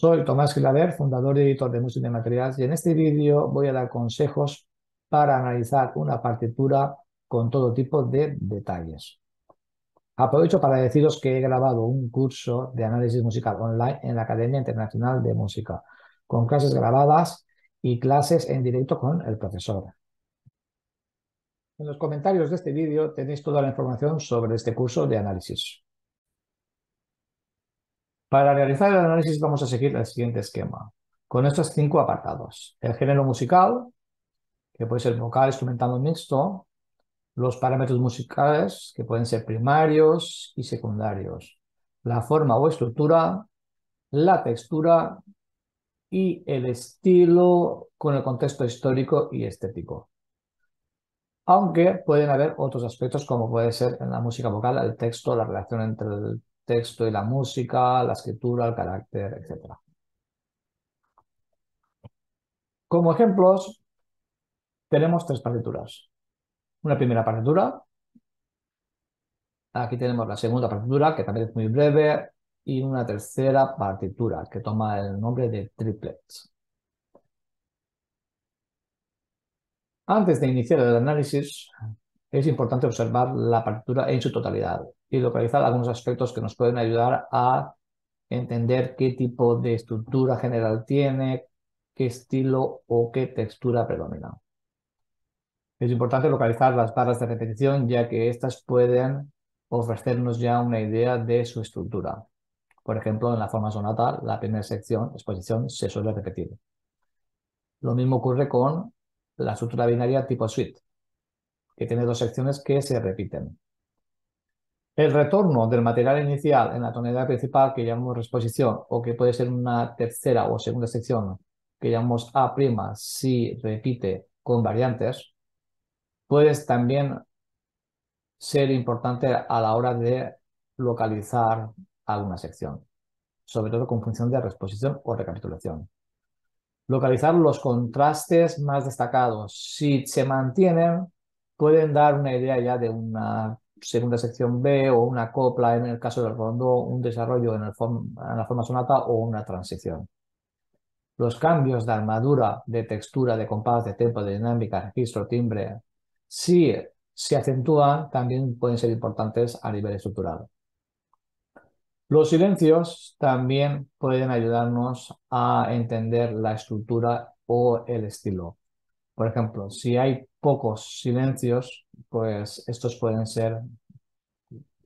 Soy Tomás Gilabert, fundador y editor de Música de Materiales, y en este vídeo voy a dar consejos para analizar una partitura con todo tipo de detalles. Aprovecho para deciros que he grabado un curso de análisis musical online en la Academia Internacional de Música, con clases grabadas y clases en directo con el profesor. En los comentarios de este vídeo tenéis toda la información sobre este curso de análisis. Para realizar el análisis vamos a seguir el siguiente esquema, con estos 5 apartados. El género musical, que puede ser vocal, instrumental o mixto. Los parámetros musicales, que pueden ser primarios y secundarios. La forma o estructura, la textura y el estilo con el contexto histórico y estético. Aunque pueden haber otros aspectos como puede ser en la música vocal, el texto, la relación entre el texto y la música, la escritura, el carácter, etc. Como ejemplos, tenemos 3 partituras. Una primera partitura, aquí tenemos la segunda partitura, que también es muy breve, y una tercera partitura, que toma el nombre de triplets. Antes de iniciar el análisis, es importante observar la partitura en su totalidad y localizar algunos aspectos que nos pueden ayudar a entender qué tipo de estructura general tiene, qué estilo o qué textura predomina. Es importante localizar las barras de repetición, ya que estas pueden ofrecernos ya una idea de su estructura. Por ejemplo, en la forma sonata, la primera exposición, se suele repetir. Lo mismo ocurre con la estructura binaria tipo suite, que tiene 2 secciones que se repiten. El retorno del material inicial en la tonalidad principal, que llamamos exposición, o que puede ser una tercera o segunda sección, que llamamos A', si repite con variantes, puede también ser importante a la hora de localizar alguna sección, sobre todo con función de reexposición o recapitulación. Localizar los contrastes más destacados. Si se mantienen, pueden dar una idea ya de una segunda sección B o una copla en el caso del rondó, un desarrollo en la forma sonata o una transición. Los cambios de armadura, de textura, de compás, de tempo, de dinámica, registro, timbre. Si se acentúan, también pueden ser importantes a nivel estructural. Los silencios también pueden ayudarnos a entender la estructura o el estilo. Por ejemplo, si hay pocos silencios, pues estos pueden ser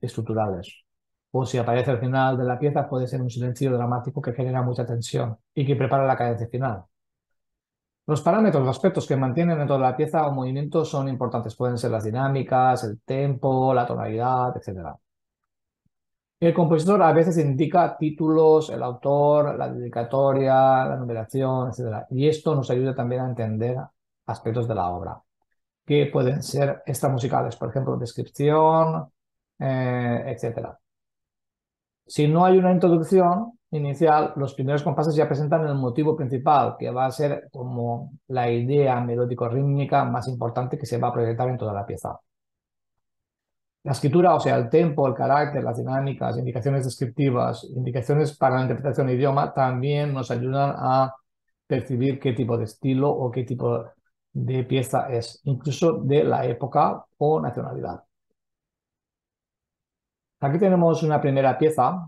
estructurales. O si aparece al final de la pieza, puede ser un silencio dramático que genera mucha tensión y que prepara la cadencia final. Los parámetros, los aspectos que mantienen dentro de la pieza o movimiento son importantes. Pueden ser las dinámicas, el tempo, la tonalidad, etc. El compositor a veces indica títulos, el autor, la dedicatoria, la numeración, etc. Y esto nos ayuda también a entender aspectos de la obra, que pueden ser extramusicales, por ejemplo, descripción, etc. Si no hay una introducción inicial, los primeros compases ya presentan el motivo principal, que va a ser como la idea melódico-rítmica más importante que se va a proyectar en toda la pieza. La escritura, o sea, el tempo, el carácter, las dinámicas, indicaciones descriptivas, indicaciones para la interpretación del idioma, también nos ayudan a percibir qué tipo de estilo o qué tipo de pieza es, incluso de la época o nacionalidad. Aquí tenemos una primera pieza,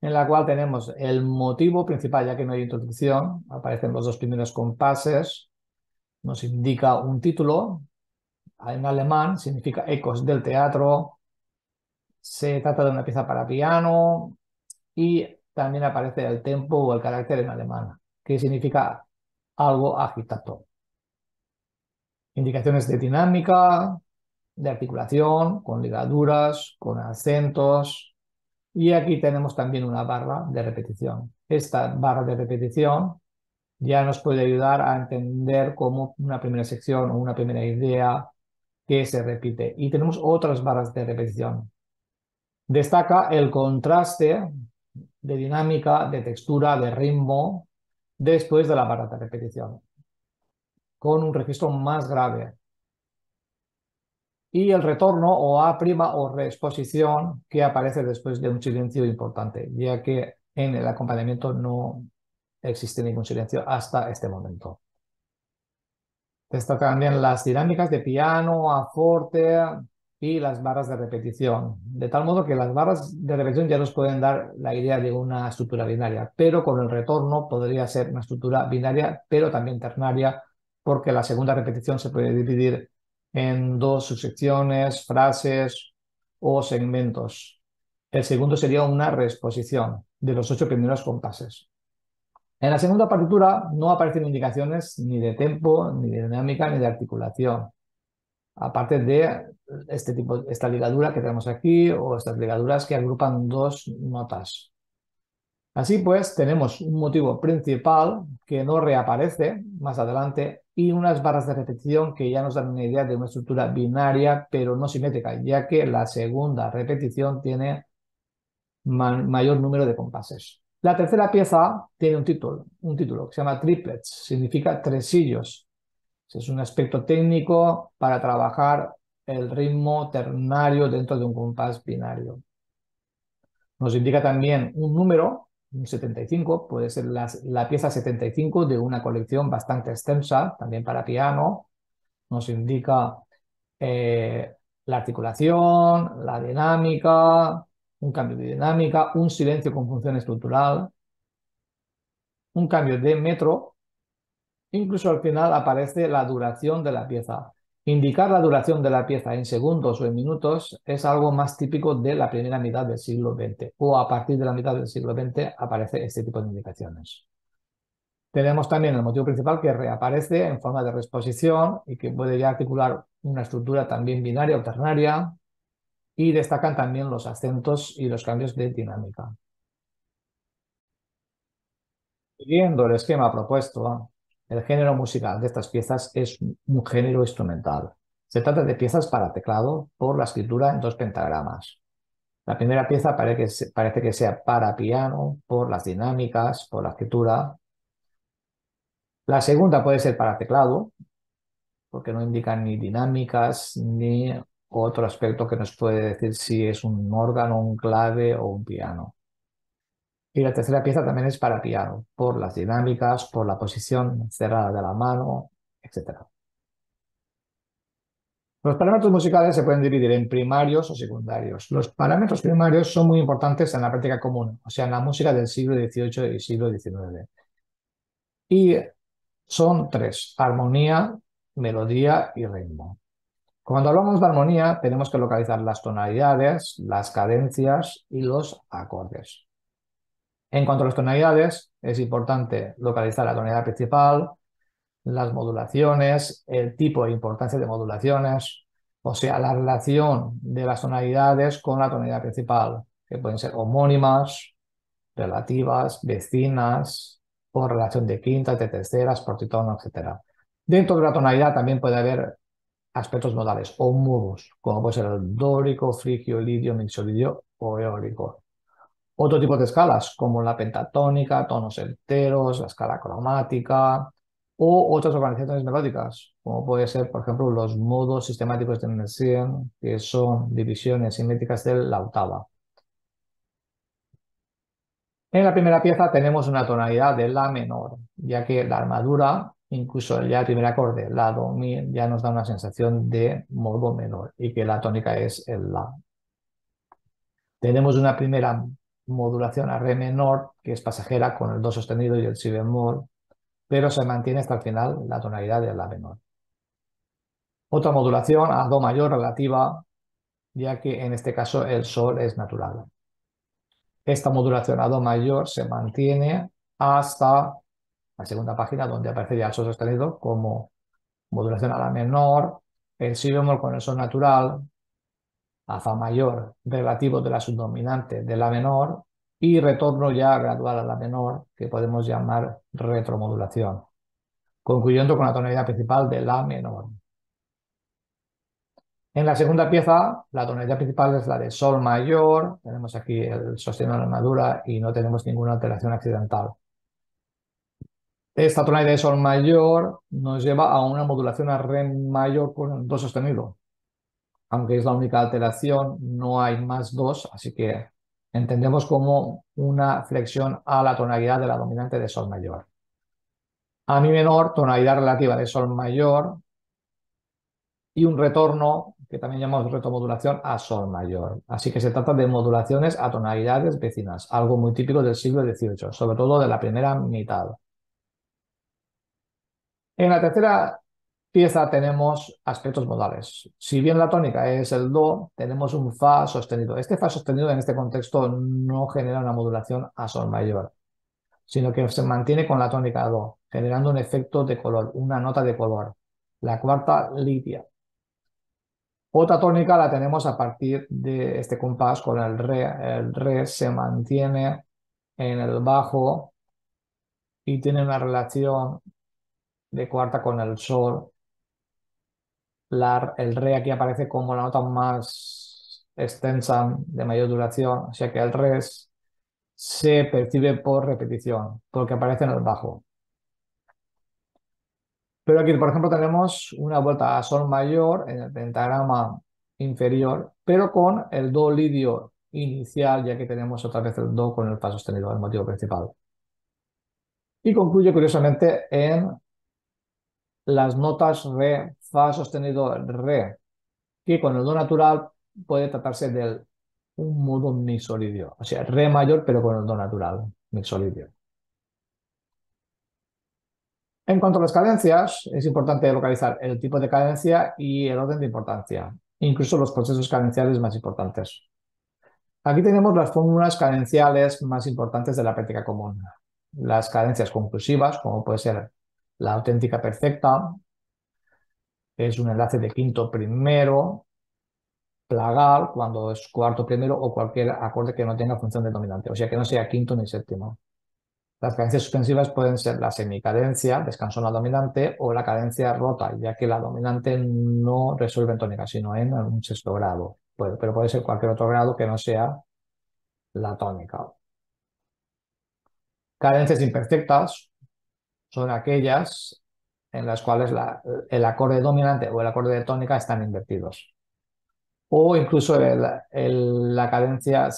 en la cual tenemos el motivo principal, ya que no hay introducción, aparecen los 2 primeros compases, nos indica un título, en alemán significa Ecos del teatro, se trata de una pieza para piano y también aparece el tempo o el carácter en alemán, que significa algo agitado. Indicaciones de dinámica, de articulación, con ligaduras, con acentos. Y aquí tenemos también una barra de repetición. Esta barra de repetición ya nos puede ayudar a entender como una primera sección o una primera idea que se repite. Y tenemos otras barras de repetición. Destaca el contraste de dinámica, de textura, de ritmo, después de la barra de repetición, con un registro más grave. Y el retorno o A' o reexposición que aparece después de un silencio importante, ya que en el acompañamiento no existe ningún silencio hasta este momento. Esto cambian las dinámicas de piano a forte y las barras de repetición, de tal modo que las barras de repetición ya nos pueden dar la idea de una estructura binaria, pero con el retorno podría ser una estructura binaria, pero también ternaria, porque la segunda repetición se puede dividir en dos subsecciones, frases o segmentos. El segundo sería una reexposición de los 8 primeros compases. En la segunda partitura no aparecen indicaciones ni de tempo, ni de dinámica, ni de articulación, aparte de esta ligadura que tenemos aquí o estas ligaduras que agrupan 2 notas. Así pues, tenemos un motivo principal que no reaparece más adelante y unas barras de repetición que ya nos dan una idea de una estructura binaria pero no simétrica, ya que la segunda repetición tiene mayor número de compases. La tercera pieza tiene un título que se llama triplets, significa tresillos. Es un aspecto técnico para trabajar el ritmo ternario dentro de un compás binario. Nos indica también un número, un 75, puede ser la pieza 75 de una colección bastante extensa, también para piano. Nos indica la articulación, la dinámica, un cambio de dinámica, un silencio con función estructural, un cambio de metro, incluso al final aparece la duración de la pieza. Indicar la duración de la pieza en segundos o en minutos es algo más típico de la primera mitad del siglo XX, o a partir de la mitad del siglo XX aparece este tipo de indicaciones. Tenemos también el motivo principal que reaparece en forma de reexposición y que puede ya articular una estructura también binaria o ternaria. Y destacan también los acentos y los cambios de dinámica. Siguiendo el esquema propuesto, el género musical de estas piezas es un género instrumental. Se trata de piezas para teclado por la escritura en 2 pentagramas. La primera pieza parece que sea para piano por las dinámicas, por la escritura. La segunda puede ser para teclado, porque no indican ni dinámicas ni otro aspecto que nos puede decir si es un órgano, un clave o un piano. Y la tercera pieza también es para piano, por las dinámicas, por la posición cerrada de la mano, etc. Los parámetros musicales se pueden dividir en primarios o secundarios. Los parámetros primarios son muy importantes en la práctica común, o sea, en la música del siglo XVIII y siglo XIX. Y son 3, armonía, melodía y ritmo. Cuando hablamos de armonía, tenemos que localizar las tonalidades, las cadencias y los acordes. En cuanto a las tonalidades, es importante localizar la tonalidad principal, las modulaciones, el tipo e importancia de modulaciones, o sea, la relación de las tonalidades con la tonalidad principal, que pueden ser homónimas, relativas, vecinas, o relación de quintas, de terceras, portitono, etc. Dentro de la tonalidad también puede haber aspectos modales o muros, como puede ser el dórico, frigio, lidio, mixolidio o eólico. Otro tipo de escalas, como la pentatónica, tonos enteros, la escala cromática o otras organizaciones melódicas, como puede ser, por ejemplo, los modos sistemáticos de Messiaen, que son divisiones simétricas de la octava. En la primera pieza tenemos una tonalidad de la menor, ya que la armadura, incluso ya el primer acorde, la, do, mi, ya nos da una sensación de modo menor y que la tónica es el la. Tenemos una primera modulación a re menor que es pasajera con el do sostenido y el si bemol, pero se mantiene hasta el final la tonalidad de la menor. Otra modulación a do mayor relativa, ya que en este caso el sol es natural. Esta modulación a do mayor se mantiene hasta la segunda página, donde aparecería el sol sostenido como modulación a la menor, el si bemol con el sol natural, a fa mayor relativo de la subdominante de la menor y retorno ya gradual a la menor, que podemos llamar retromodulación, concluyendo con la tonalidad principal de la menor. En la segunda pieza, la tonalidad principal es la de sol mayor, tenemos aquí el sostenido de la armadura y no tenemos ninguna alteración accidental. Esta tonalidad de sol mayor nos lleva a una modulación a re mayor con do sostenido. Aunque es la única alteración, no hay más dos, así que entendemos como una flexión a la tonalidad de la dominante de sol mayor. A mi menor, tonalidad relativa de sol mayor y un retorno, que también llamamos retomodulación, a sol mayor. Así que se trata de modulaciones a tonalidades vecinas, algo muy típico del siglo XVIII, sobre todo de la primera mitad. En la tercera pieza tenemos aspectos modales. Si bien la tónica es el do, tenemos un fa sostenido. Este fa sostenido en este contexto no genera una modulación a sol mayor, sino que se mantiene con la tónica do, generando un efecto de color, una nota de color, la cuarta lidia. Otra tónica la tenemos a partir de este compás con el re. El re se mantiene en el bajo y tiene una relación de cuarta con el sol. El re aquí aparece como la nota más extensa, de mayor duración, o sea que el re se percibe por repetición, porque aparece en el bajo. Pero aquí, por ejemplo, tenemos una vuelta a sol mayor en el pentagrama inferior, pero con el do lidio inicial, ya que tenemos otra vez el do con el fa sostenido, el motivo principal. Y concluye, curiosamente, en las notas re, fa sostenido, re, que con el do natural puede tratarse de un modo mixolidio, o sea, re mayor, pero con el do natural, mixolidio. En cuanto a las cadencias, es importante localizar el tipo de cadencia y el orden de importancia, incluso los procesos cadenciales más importantes. Aquí tenemos las fórmulas cadenciales más importantes de la práctica común. Las cadencias conclusivas, como puede ser la auténtica perfecta, es un enlace de quinto primero, plagal, cuando es cuarto primero, o cualquier acorde que no tenga función de dominante, o sea que no sea quinto ni séptimo. Las cadencias suspensivas pueden ser la semicadencia, descanso en la dominante, o la cadencia rota, ya que la dominante no resuelve en tónica, sino en un sexto grado. Pero puede ser cualquier otro grado que no sea la tónica. Cadencias imperfectas son aquellas en las cuales el acorde dominante o el acorde de tónica están invertidos. O incluso la cadencia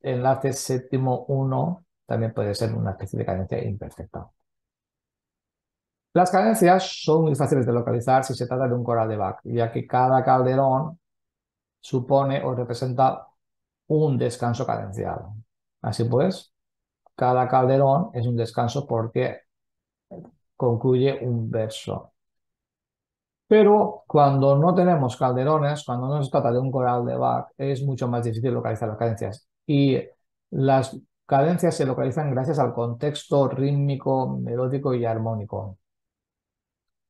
enlace séptimo 1 también puede ser una especie de cadencia imperfecta. Las cadencias son muy fáciles de localizar si se trata de un coral de Bach, ya que cada calderón supone o representa un descanso cadencial. Así pues, cada calderón es un descanso porque concluye un verso. Pero cuando no tenemos calderones, cuando no se trata de un coral de Bach, es mucho más difícil localizar las cadencias. Y las cadencias se localizan gracias al contexto rítmico, melódico y armónico.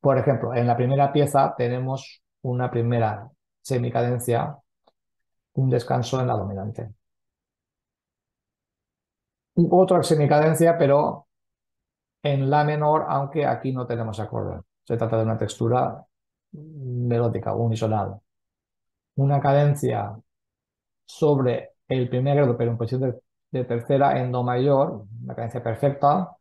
Por ejemplo, en la primera pieza tenemos una primera semicadencia, un descanso en la dominante. Otra semicadencia, pero en la menor, aunque aquí no tenemos acorde. Se trata de una textura melódica, unisonal. Una cadencia sobre el primer grado, pero en posición de tercera en do mayor, una cadencia perfecta,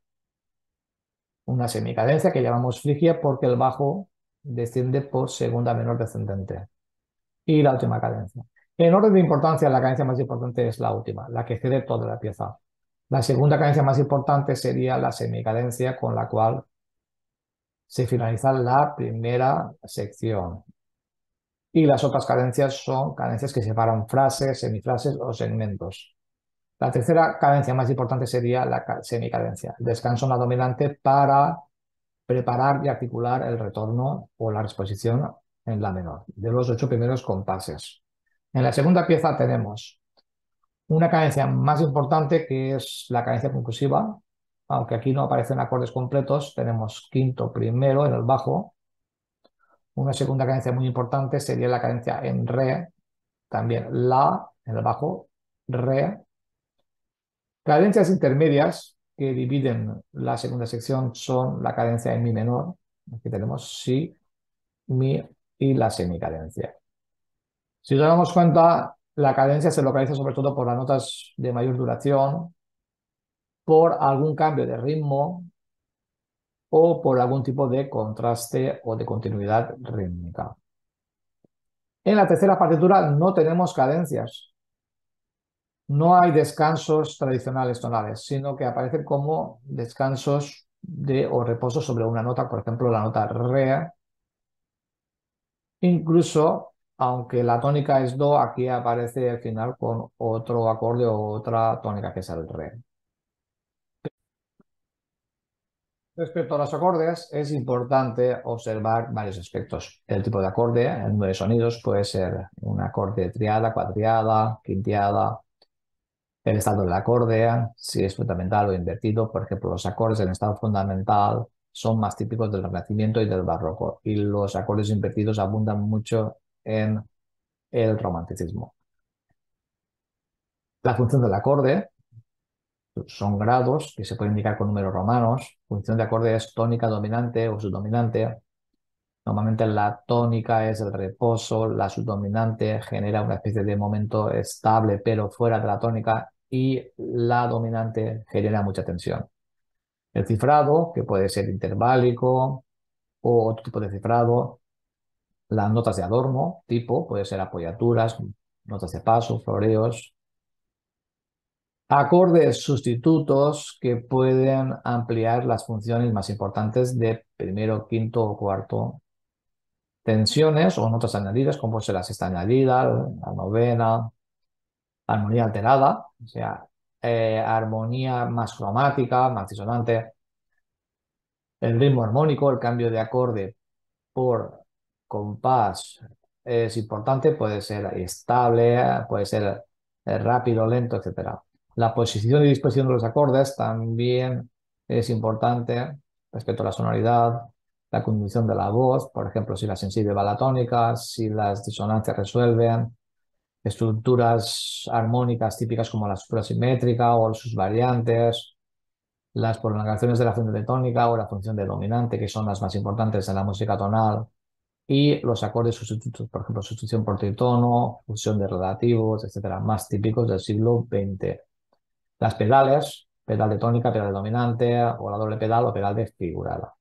una semicadencia que llamamos frigia porque el bajo desciende por segunda menor descendente. Y la última cadencia. En orden de importancia, la cadencia más importante es la última, la que excede toda la pieza. La segunda cadencia más importante sería la semicadencia con la cual se finaliza la primera sección. Y las otras cadencias son cadencias que separan frases, semifrases o segmentos. La tercera cadencia más importante sería la semicadencia, descanso en la dominante para preparar y articular el retorno o la reposición en la menor, de los 8 primeros compases. En la segunda pieza tenemos una cadencia más importante que es la cadencia conclusiva, aunque aquí no aparecen acordes completos, tenemos quinto primero en el bajo. Una segunda cadencia muy importante sería la cadencia en re, también la en el bajo, re. Cadencias intermedias que dividen la segunda sección son la cadencia en mi menor, aquí tenemos si, mi y la semicadencia. Si nos damos cuenta, la cadencia se localiza sobre todo por las notas de mayor duración, por algún cambio de ritmo o por algún tipo de contraste o de continuidad rítmica. En la tercera partitura no tenemos cadencias. No hay descansos tradicionales tonales, sino que aparecen como descansos de, o reposos sobre una nota, por ejemplo, la nota re. Incluso, aunque la tónica es do, aquí aparece al final con otro acorde o otra tónica que es el re. Respecto a los acordes, es importante observar varios aspectos. El tipo de acorde, el número de sonidos, puede ser un acorde triada, cuatriada, quintiada, el estado del acorde, si es fundamental o invertido. Por ejemplo, los acordes en estado fundamental son más típicos del Renacimiento y del Barroco, y los acordes invertidos abundan mucho en el Romanticismo. La función del acorde son grados que se pueden indicar con números romanos. Función de acorde es tónica dominante o subdominante. Normalmente la tónica es el reposo, la subdominante genera una especie de momento estable pero fuera de la tónica, y la dominante genera mucha tensión. El cifrado, que puede ser interválico o otro tipo de cifrado. Las notas de adorno, tipo, puede ser apoyaturas, notas de paso, floreos. Acordes sustitutos que pueden ampliar las funciones más importantes de primero, quinto o cuarto. Tensiones o notas añadidas, como puede ser la sexta añadida, la novena. Armonía alterada, o sea, armonía más cromática, más disonante. El ritmo armónico, el cambio de acorde por compás es importante, puede ser estable, puede ser rápido, lento, etcétera. La posición y disposición de los acordes también es importante respecto a la sonoridad, la conducción de la voz, por ejemplo, si la sensible va a la tónica, si las disonancias resuelven, estructuras armónicas típicas como la estructura simétrica o sus variantes, las prolongaciones de la función de tónica o la función de dominante, que son las más importantes en la música tonal, y los acordes sustitutos, por ejemplo, sustitución por tritono, fusión de relativos, etcétera, más típicos del siglo XX. Las pedales, pedal de tónica, pedal de dominante, o la doble pedal o pedal de figurada.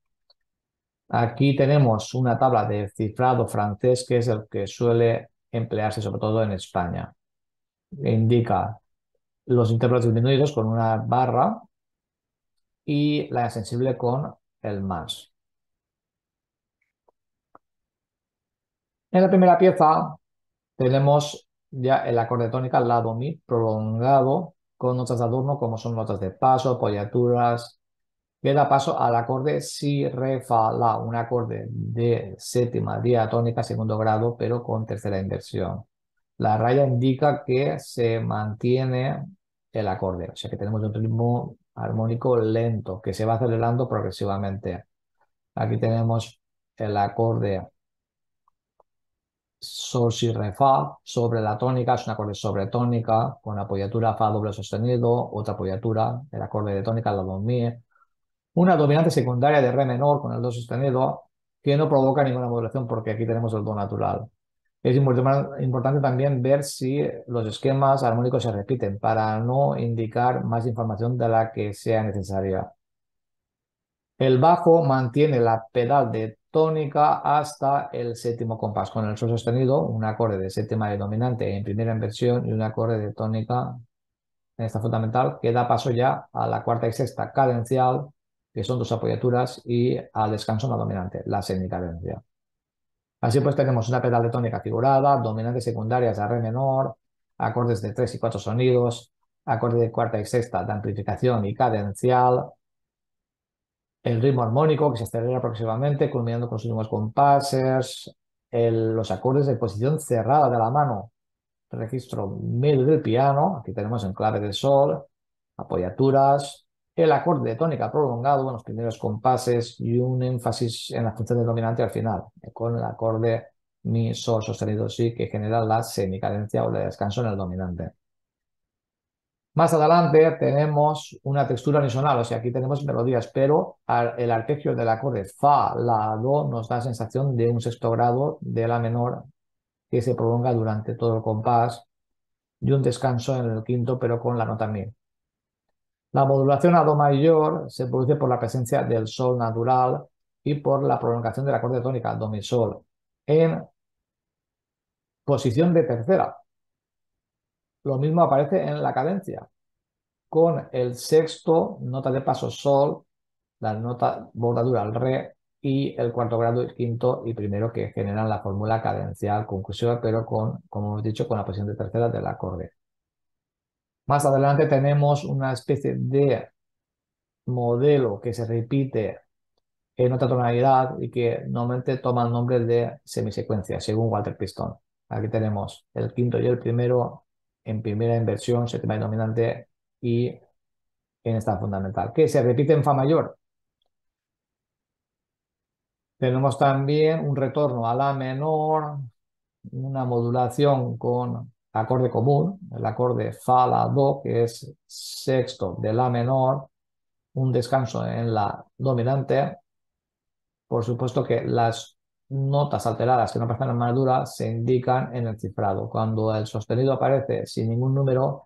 Aquí tenemos una tabla de cifrado francés, que es el que suele emplearse sobre todo en España. Indica los intervalos disminuidos con una barra y la sensible con el más. En la primera pieza tenemos ya el acorde tónica, la do mi, prolongado, con notas de adorno como son notas de paso, apoyaturas, que da paso al acorde si, re, fa, la, un acorde de séptima diatónica, segundo grado, pero con tercera inversión. La raya indica que se mantiene el acorde, o sea que tenemos un ritmo armónico lento que se va acelerando progresivamente. Aquí tenemos el acorde sol, si, re, fa, sobre la tónica, es un acorde sobre tónica, con apoyatura fa doble sostenido, otra apoyatura, el acorde de tónica, la do mi, una dominante secundaria de re menor con el do sostenido, que no provoca ninguna modulación porque aquí tenemos el do natural. Es importante también ver si los esquemas armónicos se repiten para no indicar más información de la que sea necesaria. El bajo mantiene la pedal de tónica hasta el séptimo compás con el sol sostenido, un acorde de séptima de dominante en primera inversión y un acorde de tónica en esta fundamental, que da paso ya a la cuarta y sexta cadencial, que son dos apoyaturas, y al descanso en la dominante, la semicadencia. Así pues tenemos una pedal de tónica figurada, dominantes secundarias a re menor, acordes de 3 y 4 sonidos, acorde de cuarta y sexta de amplificación y cadencial. El ritmo armónico que se acelera aproximadamente, culminando con los últimos compases. Los acordes de posición cerrada de la mano, registro medio del piano, aquí tenemos en clave de sol, apoyaturas. El acorde de tónica prolongado en los primeros compases y un énfasis en la función del dominante al final, con el acorde mi, sol sostenido, si, que genera la semicadencia o el descanso en el dominante. Más adelante tenemos una textura unisonal, o sea, aquí tenemos melodías, pero el arpegio del acorde fa, la, do nos da la sensación de un sexto grado de la menor que se prolonga durante todo el compás y un descanso en el quinto, pero con la nota mi. La modulación a do mayor se produce por la presencia del sol natural y por la prolongación del acorde tónica, do mi sol, en posición de tercera. Lo mismo aparece en la cadencia, con el sexto, nota de paso sol, la nota bordadura al re y el cuarto grado, el quinto y primero que generan la fórmula cadencial conclusiva, pero con, como hemos dicho, con la posición de tercera del acorde. Más adelante tenemos una especie de modelo que se repite en otra tonalidad y que normalmente toma el nombre de semisecuencia, según Walter Piston. Aquí tenemos el quinto y el primero en primera inversión, séptima y dominante y en esta fundamental, que se repite en fa mayor. Tenemos también un retorno a la menor, una modulación con acorde común, el acorde fa la do, que es sexto de la menor, un descanso en la dominante. Por supuesto que las notas alteradas que no aparecen en armadura se indican en el cifrado. Cuando el sostenido aparece sin ningún número,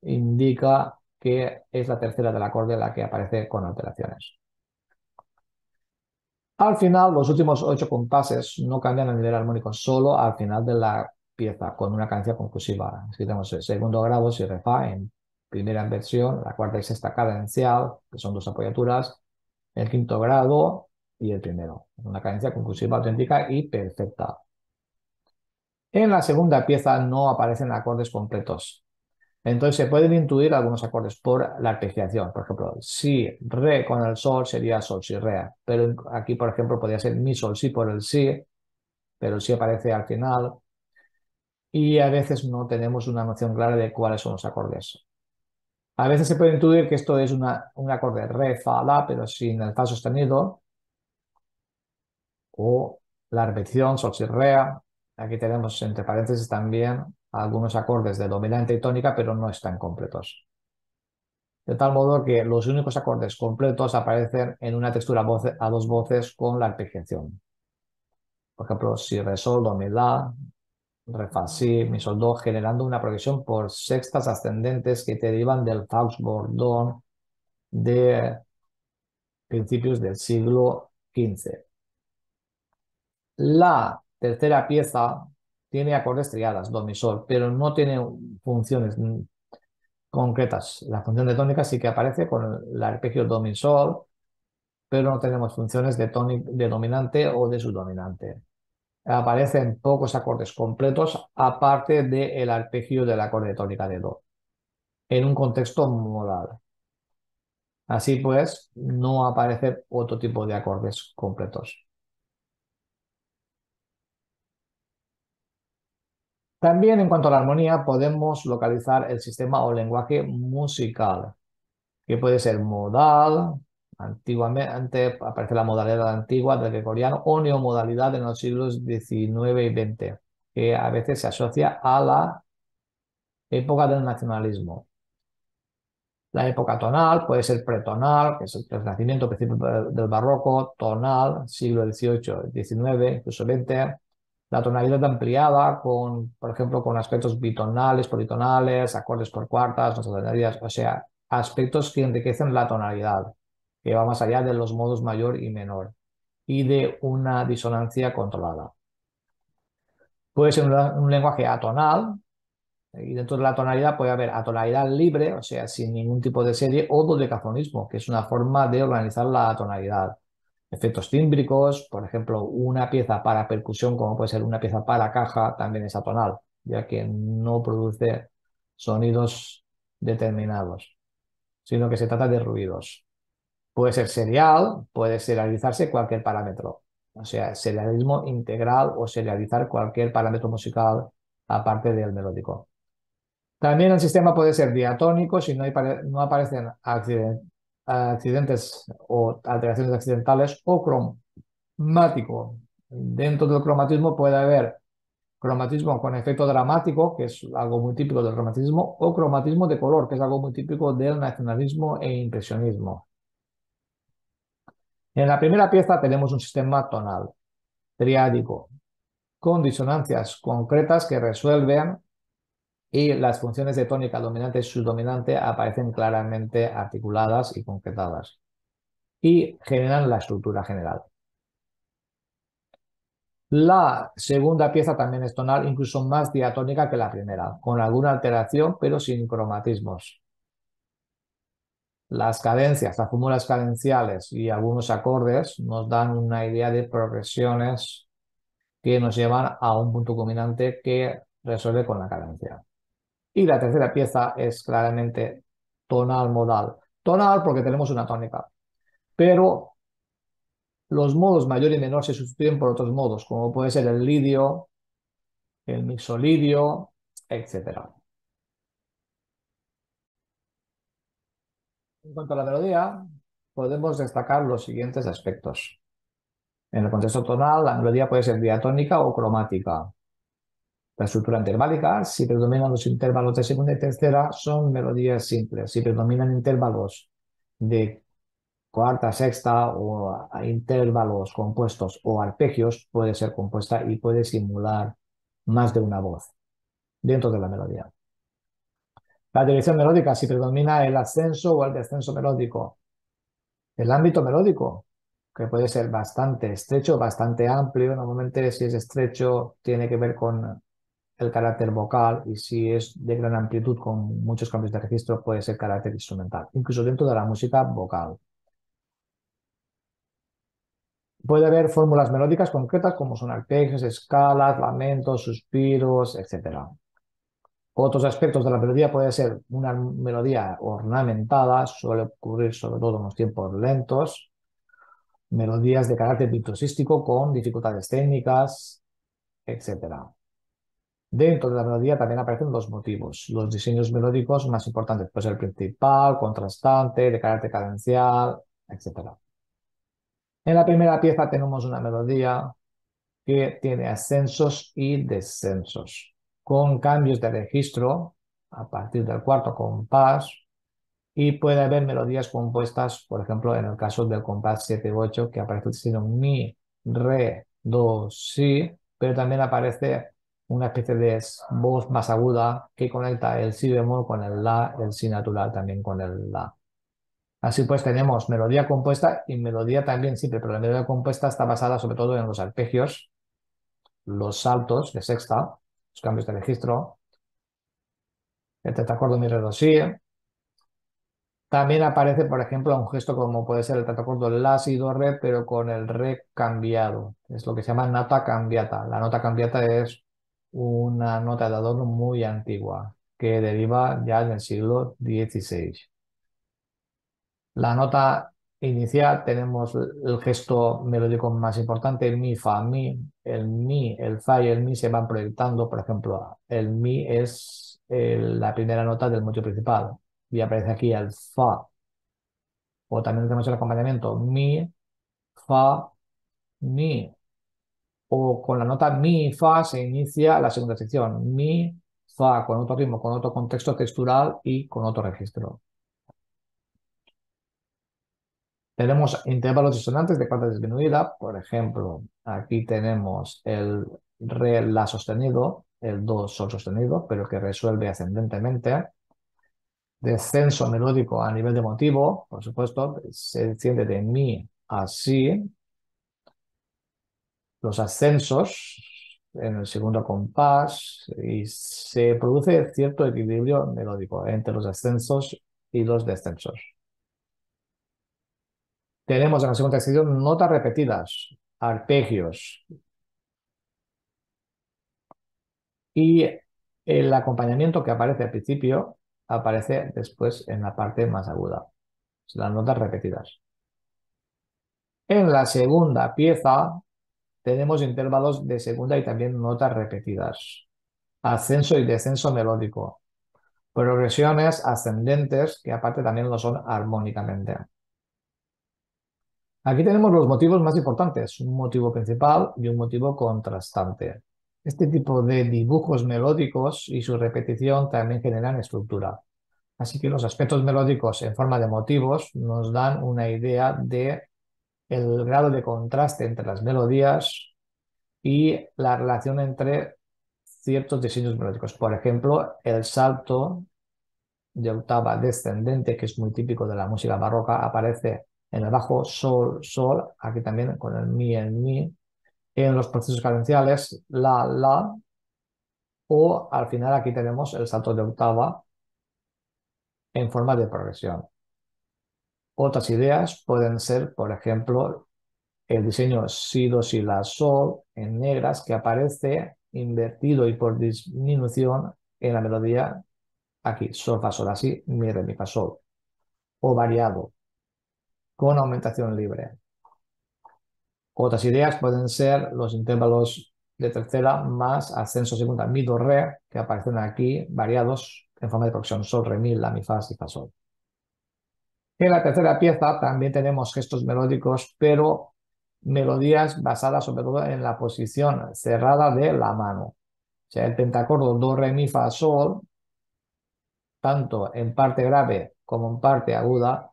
indica que es la tercera del acorde la que aparece con alteraciones. Al final, los últimos 8 compases no cambian a nivel armónico, solo al final de la pieza, con una cadencia conclusiva. Así que tenemos el segundo grado, si re fa, en primera inversión, la cuarta y sexta cadencial, que son 2 apoyaturas, el quinto grado y el primero. Una cadencia conclusiva auténtica y perfecta. En la segunda pieza no aparecen acordes completos. Entonces se pueden intuir algunos acordes por la arpegiación. Por ejemplo, si re con el sol sería sol si re. Pero aquí, por ejemplo, podría ser mi sol si por el si. Pero el si aparece al final. Y a veces no tenemos una noción clara de cuáles son los acordes. A veces se puede intuir que esto es un acorde re, fa, la, pero sin el fa sostenido. O la repetición sol si re. Aquí tenemos entre paréntesis también algunos acordes de dominante y tónica, pero no están completos. De tal modo que los únicos acordes completos aparecen en una textura a 2 voces con la arpegiación. Por ejemplo, si re sol, do mi la, re fa si, mi sol do, generando una progresión por sextas ascendentes que te derivan del Faust Bordón de principios del siglo XV. La tercera pieza tiene acordes triadas, do, mi, sol, pero no tiene funciones concretas. La función de tónica sí que aparece con el arpegio do, mi, sol, pero no tenemos funciones de dominante o de subdominante. Aparecen pocos acordes completos, aparte del arpegio del acorde de tónica de do, en un contexto modal. Así pues, no aparece otro tipo de acordes completos. También en cuanto a la armonía podemos localizar el sistema o lenguaje musical, que puede ser modal, antiguamente aparece la modalidad antigua del gregoriano, o neomodalidad en los siglos XIX y XX, que a veces se asocia a la época del nacionalismo. La época tonal puede ser pretonal, que es el Renacimiento, principio del Barroco, tonal, siglo XVIII, XIX, incluso XX. La tonalidad ampliada, con, por ejemplo, con aspectos bitonales, politonales, acordes por cuartas, o sea, aspectos que enriquecen la tonalidad, que va más allá de los modos mayor y menor, y de una disonancia controlada. Puede ser un lenguaje atonal, y dentro de la tonalidad puede haber atonalidad libre, o sea, sin ningún tipo de serie, o dodecafonismo, que es una forma de organizar la tonalidad. Efectos tímbricos, por ejemplo, una pieza para percusión, como puede ser una pieza para caja, también es atonal, ya que no produce sonidos determinados, sino que se trata de ruidos. Puede ser serial, puede serializarse cualquier parámetro, o sea, serialismo integral o serializar cualquier parámetro musical aparte del melódico. También el sistema puede ser diatónico si no aparecen accidentes o alteraciones accidentales, o cromático. Dentro del cromatismo puede haber cromatismo con efecto dramático, que es algo muy típico del romanticismo, o cromatismo de color, que es algo muy típico del nacionalismo e impresionismo. En la primera pieza tenemos un sistema tonal, triádico, con disonancias concretas que resuelven, y las funciones de tónica dominante y subdominante aparecen claramente articuladas y concretadas y generan la estructura general. La segunda pieza también es tonal, incluso más diatónica que la primera, con alguna alteración, pero sin cromatismos. Las cadencias, las fórmulas cadenciales y algunos acordes nos dan una idea de progresiones que nos llevan a un punto culminante que resuelve con la cadencia. Y la tercera pieza es claramente tonal modal. Tonal porque tenemos una tónica, pero los modos mayor y menor se sustituyen por otros modos, como puede ser el lidio, el mixolidio, etc. En cuanto a la melodía, podemos destacar los siguientes aspectos. En el contexto tonal, la melodía puede ser diatónica o cromática. La estructura interválica, si predominan los intervalos de segunda y tercera, son melodías simples. Si predominan intervalos de cuarta, sexta o intervalos compuestos o arpegios, puede ser compuesta y puede simular más de una voz dentro de la melodía. La dirección melódica, si predomina el ascenso o el descenso melódico. El ámbito melódico, que puede ser bastante estrecho, bastante amplio. Normalmente, si es estrecho, tiene que ver con el carácter vocal, y si es de gran amplitud con muchos cambios de registro puede ser carácter instrumental, incluso dentro de la música vocal. Puede haber fórmulas melódicas concretas como son arpegios, escalas, lamentos, suspiros, etc. Otros aspectos de la melodía puede ser una melodía ornamentada, suele ocurrir sobre todo en los tiempos lentos, melodías de carácter virtuosístico con dificultades técnicas, etc. Dentro de la melodía también aparecen los motivos, los diseños melódicos más importantes, pues el principal, contrastante, de carácter cadencial, etc. En la primera pieza tenemos una melodía que tiene ascensos y descensos, con cambios de registro a partir del cuarto compás, y puede haber melodías compuestas, por ejemplo, en el caso del compás 7-8, que aparece sino mi, re, do, si, pero también aparece una especie de voz más aguda que conecta el si bemol con el la, el si natural también con el la. Así pues tenemos melodía compuesta y melodía también simple, pero la melodía compuesta está basada sobre todo en los arpegios, los saltos de sexta, los cambios de registro, el tetracordo mi re do si. También aparece, por ejemplo, un gesto como puede ser el tetracordo la si do re, pero con el re cambiado. Es lo que se llama nota cambiata. La nota cambiata es una nota de adorno muy antigua que deriva ya del siglo XVI. La nota inicial tenemos el gesto melódico más importante, mi, fa, mi, el fa y el mi se van proyectando. Por ejemplo, el mi es la primera nota del motivo principal y aparece aquí el fa. O también tenemos el acompañamiento mi, fa, mi. O con la nota mi, fa se inicia la segunda sección. Mi, fa, con otro ritmo, con otro contexto textural y con otro registro. Tenemos intervalos disonantes de cuarta disminuida. Por ejemplo, aquí tenemos el re, la sostenido, el do, sol sostenido, pero que resuelve ascendentemente. Descenso melódico a nivel de motivo, por supuesto, se desciende de mi a si. Los ascensos en el segundo compás y se produce cierto equilibrio melódico entre los ascensos y los descensos. Tenemos en la segunda sección notas repetidas, arpegios y el acompañamiento que aparece al principio aparece después en la parte más aguda, las notas repetidas. En la segunda pieza tenemos intervalos de segunda y también notas repetidas, ascenso y descenso melódico, progresiones ascendentes que aparte también lo son armónicamente. Aquí tenemos los motivos más importantes, un motivo principal y un motivo contrastante. Este tipo de dibujos melódicos y su repetición también generan estructura. Así que los aspectos melódicos en forma de motivos nos dan una idea de el grado de contraste entre las melodías y la relación entre ciertos diseños melódicos. Por ejemplo, el salto de octava descendente, que es muy típico de la música barroca, aparece en el bajo sol, sol, aquí también con el mi en los procesos cadenciales la, o al final aquí tenemos el salto de octava en forma de progresión. Otras ideas pueden ser, por ejemplo, el diseño si, do, si, la, sol en negras que aparece invertido y por disminución en la melodía aquí, sol, fa, sol, así, mi, re, mi, fa, sol, o variado, con aumentación libre. Otras ideas pueden ser los intervalos de tercera más ascenso segunda, mi, do, re, que aparecen aquí variados en forma de progresión, sol, re, mi, la, mi, fa, si, fa, sol. En la tercera pieza también tenemos gestos melódicos, pero melodías basadas sobre todo en la posición cerrada de la mano. O sea, el pentacordo do, re, mi, fa, sol, tanto en parte grave como en parte aguda,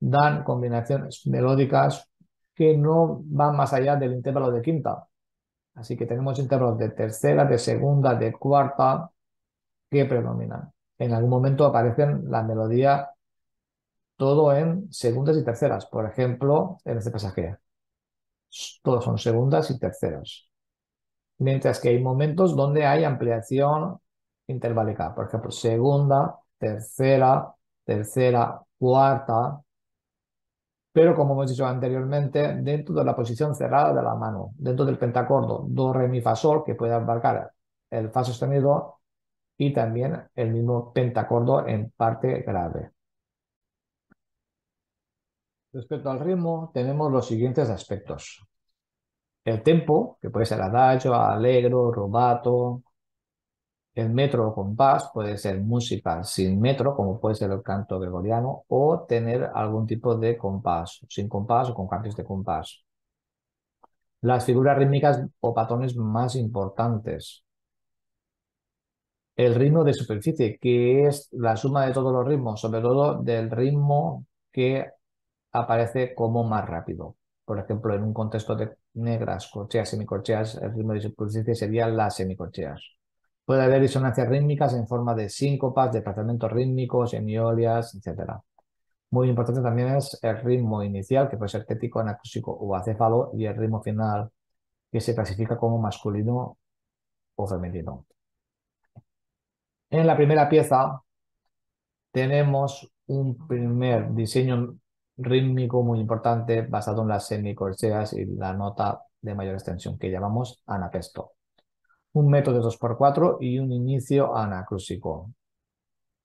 dan combinaciones melódicas que no van más allá del intervalo de quinta. Así que tenemos intervalos de tercera, de segunda, de cuarta que predominan. En algún momento aparecen la melodía todo en segundas y terceras. Por ejemplo, en este pasaje, todos son segundas y terceras. Mientras que hay momentos donde hay ampliación interválica. Por ejemplo, segunda, tercera, tercera, cuarta. Pero como hemos dicho anteriormente, dentro de la posición cerrada de la mano, dentro del pentacordo, do, re, mi, fa, sol, que puede abarcar el fa sostenido y también el mismo pentacordo en parte grave. Respecto al ritmo, tenemos los siguientes aspectos. El tempo, que puede ser adagio, allegro, rubato. El metro o compás puede ser música sin metro, como puede ser el canto gregoriano, o tener algún tipo de compás, sin compás o con cambios de compás. Las figuras rítmicas o patrones más importantes. El ritmo de superficie, que es la suma de todos los ritmos, sobre todo del ritmo que aparece como más rápido. Por ejemplo, en un contexto de negras, corcheas, semicorcheas, el ritmo de superficie serían las semicorcheas. Puede haber disonancias rítmicas en forma de síncopas, desplazamientos rítmicos, hemiolias, etc. Muy importante también es el ritmo inicial, que puede ser tético, anacústico o acéfalo, y el ritmo final, que se clasifica como masculino o femenino. En la primera pieza tenemos un primer diseño rítmico muy importante basado en las semicorcheas y la nota de mayor extensión que llamamos anapesto. Un método de 2×4 y un inicio anacrúsico.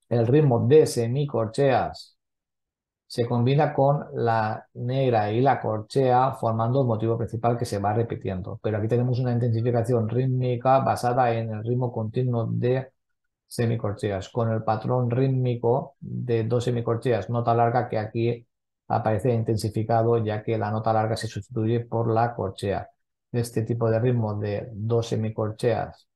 El ritmo de semicorcheas se combina con la negra y la corchea formando el motivo principal que se va repitiendo. Pero aquí tenemos una intensificación rítmica basada en el ritmo continuo de semicorcheas con el patrón rítmico de dos semicorcheas, nota larga que aquí aparece intensificado ya que la nota larga se sustituye por la corchea. Este tipo de ritmo de dos semicorcheas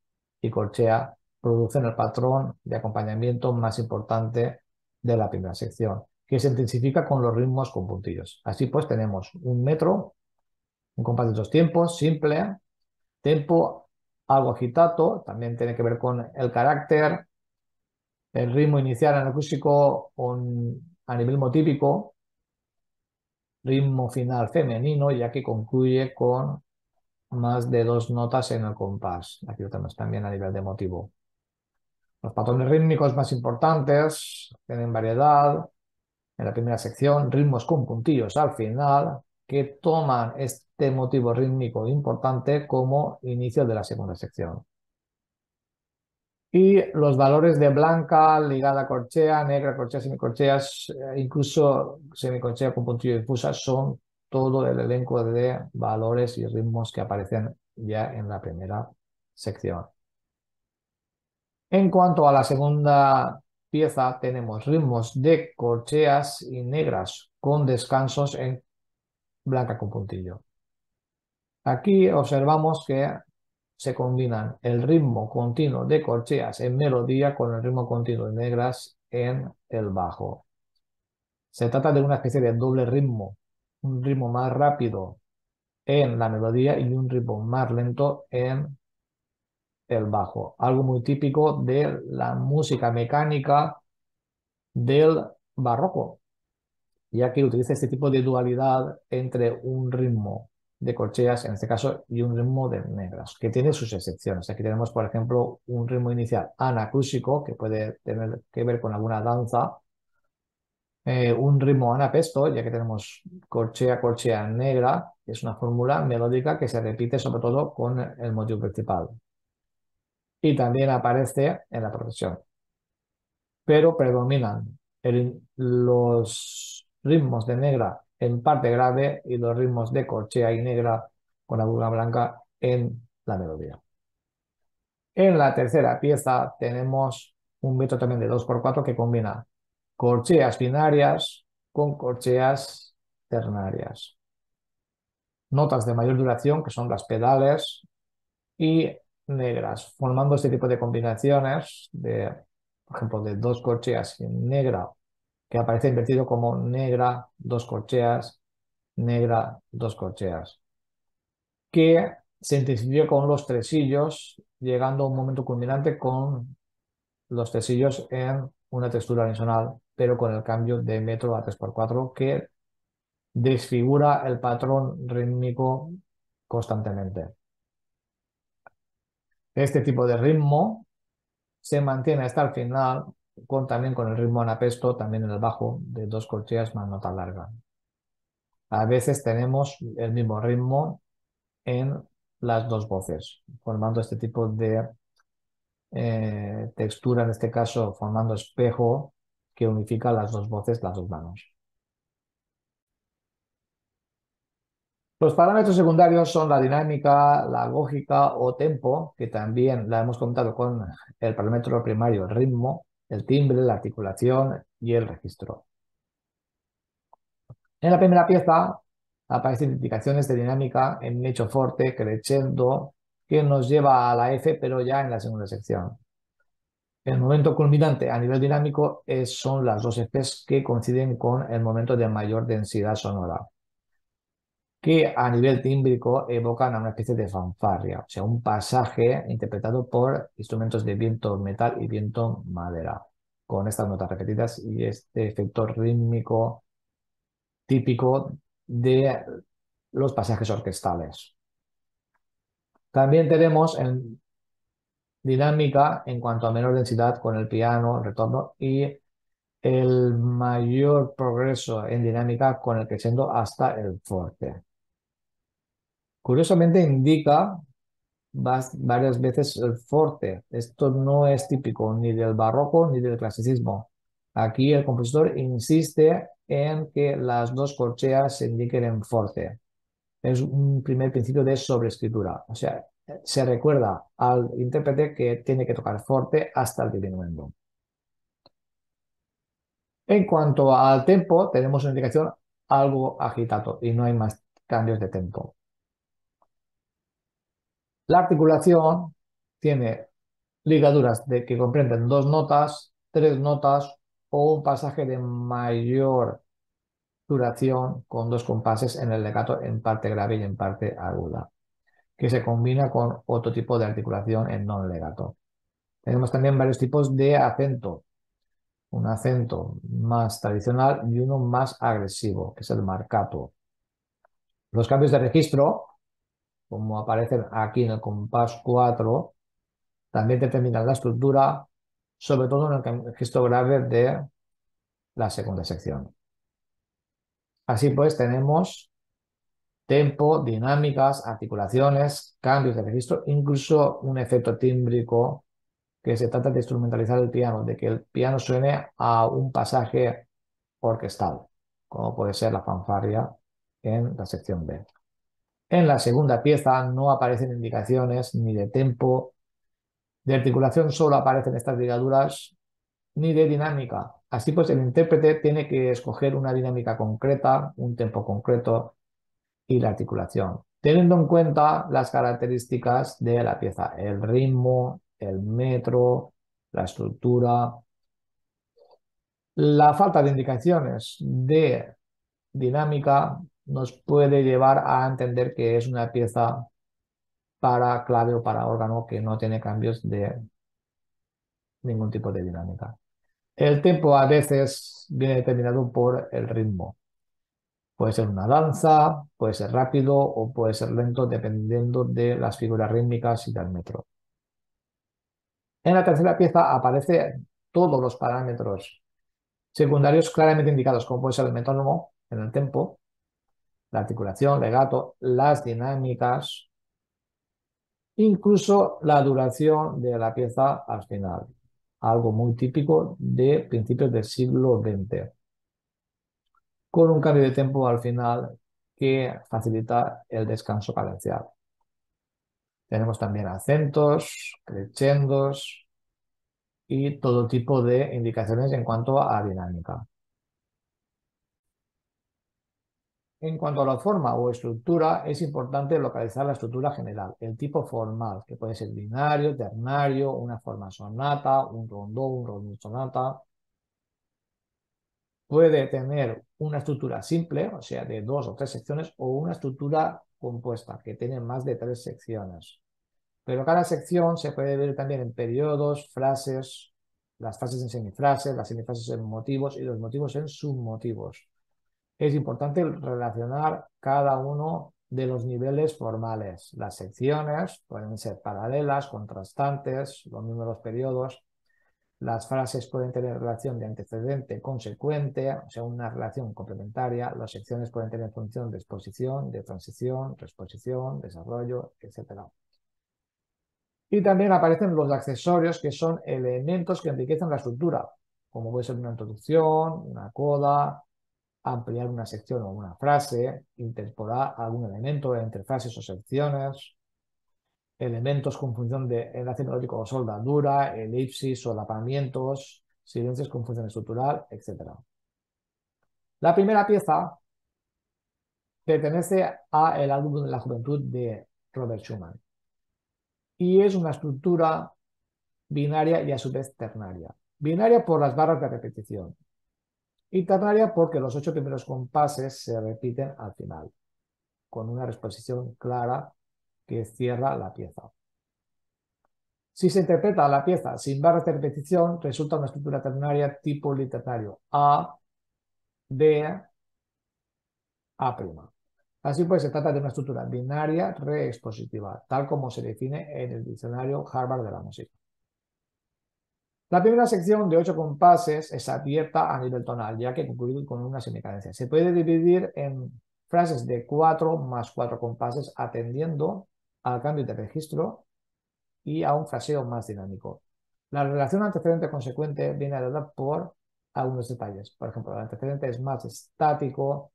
y corchea producen el patrón de acompañamiento más importante de la primera sección, que se intensifica con los ritmos con puntillos. Así pues tenemos un metro, un compás de 2 tiempos, simple, tempo algo agitato, también tiene que ver con el carácter, el ritmo inicial anacrúsico a nivel motívico, ritmo final femenino, ya que concluye con más de 2 notas en el compás. Aquí lo tenemos también a nivel de motivo. Los patrones rítmicos más importantes tienen variedad en la primera sección, ritmos con puntillos al final que toman este motivo rítmico importante como inicio de la segunda sección. Y los valores de blanca, ligada corchea, negra corchea, semicorcheas, incluso semicorchea con puntillo difusa son todo el elenco de valores y ritmos que aparecen ya en la primera sección. En cuanto a la segunda pieza, tenemos ritmos de corcheas y negras con descansos en blanca con puntillo. Aquí observamos que se combinan el ritmo continuo de corcheas en melodía con el ritmo continuo de negras en el bajo. Se trata de una especie de doble ritmo. Un ritmo más rápido en la melodía y un ritmo más lento en el bajo. Algo muy típico de la música mecánica del barroco, ya que utiliza este tipo de dualidad entre un ritmo de corcheas, en este caso, y un ritmo de negras, que tiene sus excepciones. Aquí tenemos, por ejemplo, un ritmo inicial anacrúsico, que puede tener que ver con alguna danza, un ritmo anapesto, ya que tenemos corchea, corchea negra, que es una fórmula melódica que se repite sobre todo con el motivo principal. Y también aparece en la progresión. Pero predominan los ritmos de negra en parte grave y los ritmos de corchea y negra con aguja blanca en la melodía. En la tercera pieza tenemos un metro también de 2×4 que combina corcheas binarias con corcheas ternarias. Notas de mayor duración, que son las pedales, y negras, formando este tipo de combinaciones, por ejemplo, de 2 corcheas y negra, que aparece invertido como negra, 2 corcheas, negra, 2 corcheas, que se intensificó con los tresillos, llegando a un momento culminante con los tresillos en una textura unisonal, pero con el cambio de metro a 3×4, que desfigura el patrón rítmico constantemente. Este tipo de ritmo se mantiene hasta el final, también con el ritmo anapesto, también en el bajo, de 2 corcheas más nota larga. A veces tenemos el mismo ritmo en las 2 voces, formando este tipo de textura, en este caso formando espejo, que unifica las 2 voces, las 2 manos. Los parámetros secundarios son la dinámica, la lógica o tempo, que también la hemos contado con el parámetro primario, el ritmo, el timbre, la articulación y el registro. En la primera pieza aparecen indicaciones de dinámica en mecho forte, crescendo, que nos lleva a la F, pero ya en la segunda sección. El momento culminante a nivel dinámico son las 2 Fs que coinciden con el momento de mayor densidad sonora, que a nivel tímbrico evocan a una especie de fanfarria, o sea, un pasaje interpretado por instrumentos de viento metal y viento madera, con estas notas repetidas y este efecto rítmico típico de los pasajes orquestales. También tenemos en dinámica en cuanto a menor densidad con el piano, el retorno y el mayor progreso en dinámica con el crescendo hasta el forte. Curiosamente indica varias veces el forte. Esto no es típico ni del barroco ni del clasicismo. Aquí el compositor insiste en que las 2 corcheas se indiquen en forte. Es un primer principio de sobreescritura. O sea, se recuerda al intérprete que tiene que tocar forte hasta el diminuendo. En cuanto al tempo, tenemos una indicación algo agitado y no hay más cambios de tempo. La articulación tiene ligaduras que comprenden 2 notas, 3 notas o un pasaje de mayor duración con 2 compases en el legato en parte grave y en parte aguda, que se combina con otro tipo de articulación en non legato. Tenemos también varios tipos de acento, un acento más tradicional y uno más agresivo, que es el marcato. Los cambios de registro, como aparecen aquí en el compás 4, también determinan la estructura, sobre todo en el registro grave de la segunda sección. Así pues, tenemos tempo, dinámicas, articulaciones, cambios de registro, incluso un efecto tímbrico, que se trata de instrumentalizar el piano, de que el piano suene a un pasaje orquestal, como puede ser la fanfarria en la sección B. En la segunda pieza no aparecen indicaciones ni de tempo, de articulación solo aparecen estas ligaduras, ni de dinámica. Así pues, el intérprete tiene que escoger una dinámica concreta, un tempo concreto y la articulación, teniendo en cuenta las características de la pieza, el ritmo, el metro, la estructura. La falta de indicaciones de dinámica nos puede llevar a entender que es una pieza para clave o para órgano que no tiene cambios de ningún tipo de dinámica. El tempo a veces viene determinado por el ritmo. Puede ser una danza, puede ser rápido o puede ser lento, dependiendo de las figuras rítmicas y del metro. En la tercera pieza aparecen todos los parámetros secundarios claramente indicados, como puede ser el metrónomo en el tempo, la articulación, legato, las dinámicas, incluso la duración de la pieza al final, algo muy típico de principios del siglo XX. Con un cambio de tempo al final que facilita el descanso cadencial. Tenemos también acentos, crescendos y todo tipo de indicaciones en cuanto a dinámica. En cuanto a la forma o estructura, es importante localizar la estructura general, el tipo formal, que puede ser binario, ternario, una forma sonata, un rondó, un rondó sonata. Puede tener una estructura simple, o sea, de 2 o 3 secciones, o una estructura compuesta, que tiene más de 3 secciones. Pero cada sección se puede ver también en periodos, frases, las frases en semifrases, las semifrases en motivos y los motivos en submotivos. Es importante relacionar cada uno de los niveles formales. Las secciones pueden ser paralelas, contrastantes, lo mismo los periodos. Las frases pueden tener relación de antecedente consecuente, o sea, una relación complementaria. Las secciones pueden tener función de exposición, de transición, reexposición, desarrollo, etc. Y también aparecen los accesorios, que son elementos que enriquecen la estructura, como puede ser una introducción, una coda, ampliar una sección o una frase, incorporar algún elemento entre frases o secciones. Elementos con función de enlace melódico o soldadura, elipsis, solapamientos, silencios con función estructural, etc. La primera pieza pertenece a el álbum de la juventud de Robert Schumann y es una estructura binaria y a su vez ternaria. Binaria por las barras de repetición y ternaria porque los 8 primeros compases se repiten al final con una reexposición clara que cierra la pieza. Si se interpreta la pieza sin barras de repetición, resulta una estructura ternaria tipo literario A, B, A'. Así pues, se trata de una estructura binaria reexpositiva, tal como se define en el diccionario Harvard de la música. La primera sección de 8 compases es abierta a nivel tonal, ya que concluye con una semicadencia. Se puede dividir en frases de 4 más 4 compases, atendiendo al cambio de registro y a un fraseo más dinámico. La relación antecedente-consecuente viene dada por algunos detalles. Por ejemplo, el antecedente es más estático,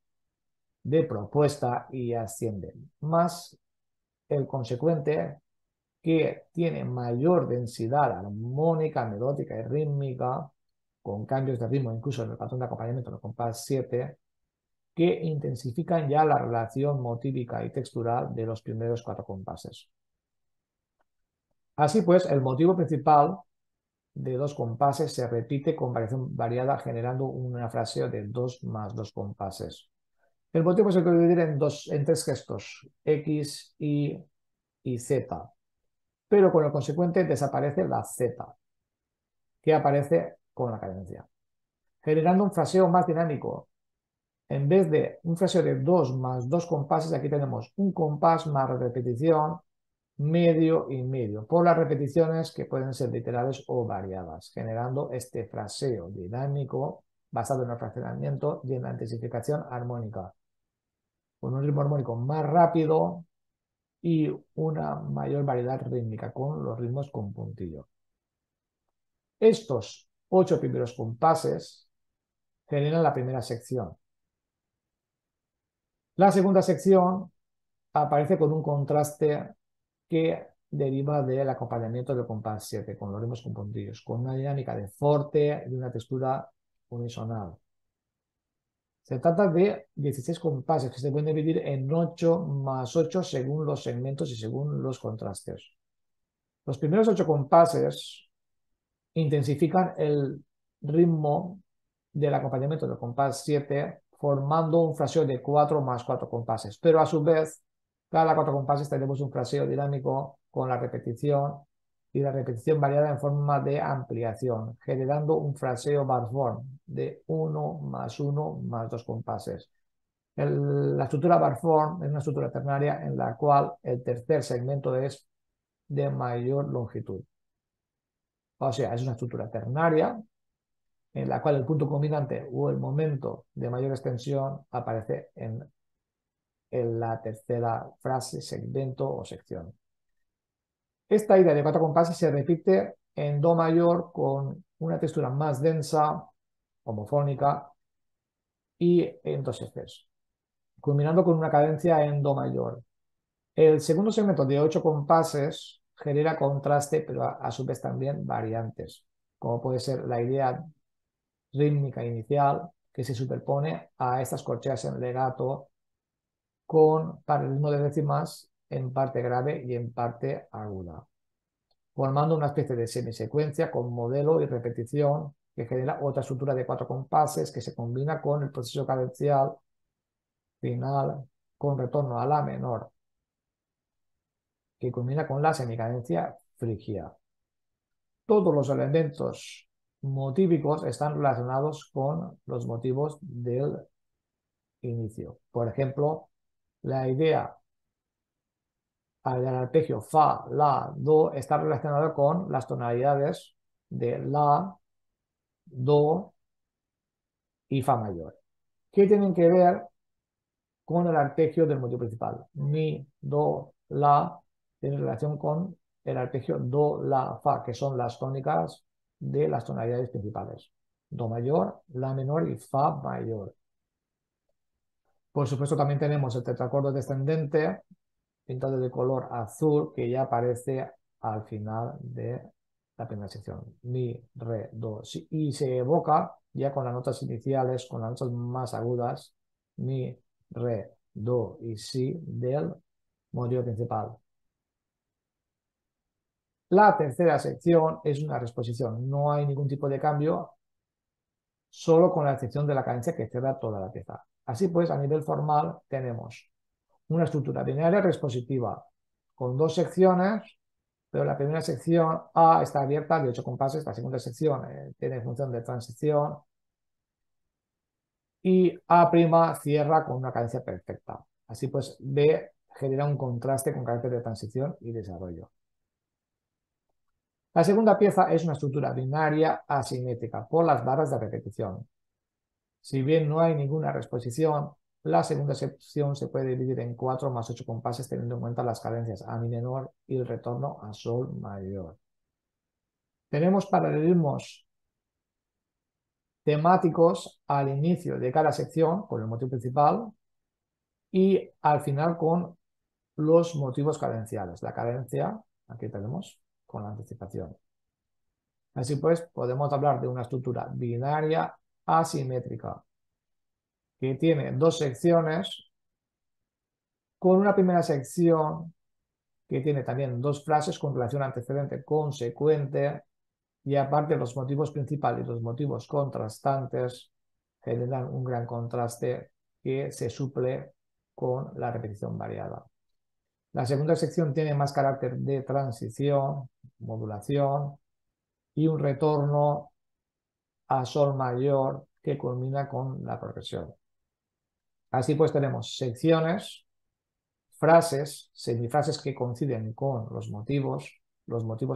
de propuesta y asciende, más el consecuente, que tiene mayor densidad armónica, melódica y rítmica, con cambios de ritmo incluso en el patrón de acompañamiento del compás 7, que intensifican ya la relación motívica y textural de los primeros 4 compases. Así pues, el motivo principal de 2 compases se repite con variación variada, generando una fraseo de 2 más 2 compases. El motivo se puede dividir en 3 gestos, X, Y y Z, pero con el consecuente desaparece la Z, que aparece con la cadencia, generando un fraseo más dinámico. En vez de un fraseo de 2 más 2 compases, aquí tenemos un compás más repetición, medio y medio, por las repeticiones que pueden ser literales o variadas, generando este fraseo dinámico basado en el fraccionamiento y en la intensificación armónica, con un ritmo armónico más rápido y una mayor variedad rítmica con los ritmos con puntillo. Estos 8 primeros compases generan la primera sección. La segunda sección aparece con un contraste que deriva del acompañamiento del compás 7 con los ritmos con puntillos, con una dinámica de forte y una textura unisonal. Se trata de 16 compases que se pueden dividir en 8 más 8 según los segmentos y según los contrastes. Los primeros 8 compases intensifican el ritmo del acompañamiento del compás 7 formando un fraseo de 4 más 4 compases, pero a su vez, cada 4 compases tenemos un fraseo dinámico con la repetición y la repetición variada en forma de ampliación, generando un fraseo bar form de 1 más 1 más 2 compases La estructura Barform es una estructura ternaria en la cual el tercer segmento es de mayor longitud. O sea, es una estructura ternaria en la cual el punto culminante o el momento de mayor extensión aparece en la tercera frase, segmento o sección. Esta idea de cuatro compases se repite en do mayor con una textura más densa, homofónica, y en dos terceros, culminando con una cadencia en do mayor. El segundo segmento de 8 compases genera contraste, pero a su vez también variantes, como puede ser la idea rítmica inicial, que se superpone a estas corcheas en legato con paralelismo de décimas en parte grave y en parte aguda, formando una especie de semisecuencia con modelo y repetición que genera otra estructura de 4 compases que se combina con el proceso cadencial final con retorno a la menor, que combina con la semicadencia frigia. Todos los elementos motívicos están relacionados con los motivos del inicio. Por ejemplo, la idea del arpegio fa, la, do está relacionada con las tonalidades de la, do y fa mayor, que tienen que ver con el arpegio del motivo principal. Mi, do, la tiene relación con el arpegio do, la, fa, que son las tónicas de las tonalidades principales: do mayor, la menor y fa mayor. Por supuesto, también tenemos el tetracordo descendente pintado de color azul, que ya aparece al final de la primera sección: mi, re, do, si, y se evoca ya con las notas iniciales, con las notas más agudas, mi, re, do y si del motivo principal. La tercera sección es una reexposición, no hay ningún tipo de cambio, solo con la excepción de la cadencia que cierra toda la pieza. Así pues, a nivel formal tenemos una estructura binaria reexpositiva con dos secciones, pero la primera sección A está abierta de 8 compases, la segunda sección tiene función de transición y A' cierra con una cadencia perfecta. Así pues, B genera un contraste con carácter de transición y desarrollo. La segunda pieza es una estructura binaria asimétrica por las barras de repetición. Si bien no hay ninguna reexposición, la segunda sección se puede dividir en 4 más 8 compases teniendo en cuenta las cadencias a mi menor y el retorno a sol mayor. Tenemos paralelismos temáticos al inicio de cada sección con el motivo principal y al final con los motivos cadenciales. La cadencia, aquí tenemos, con la anticipación. Así pues, podemos hablar de una estructura binaria asimétrica que tiene dos secciones, con una primera sección que tiene también dos frases con relación antecedente consecuente, y aparte los motivos principales y los motivos contrastantes generan un gran contraste que se suple con la repetición variada. La segunda sección tiene más carácter de transición, modulación y un retorno a sol mayor que culmina con la progresión. Así pues, tenemos secciones, frases, semifrases que coinciden con los motivos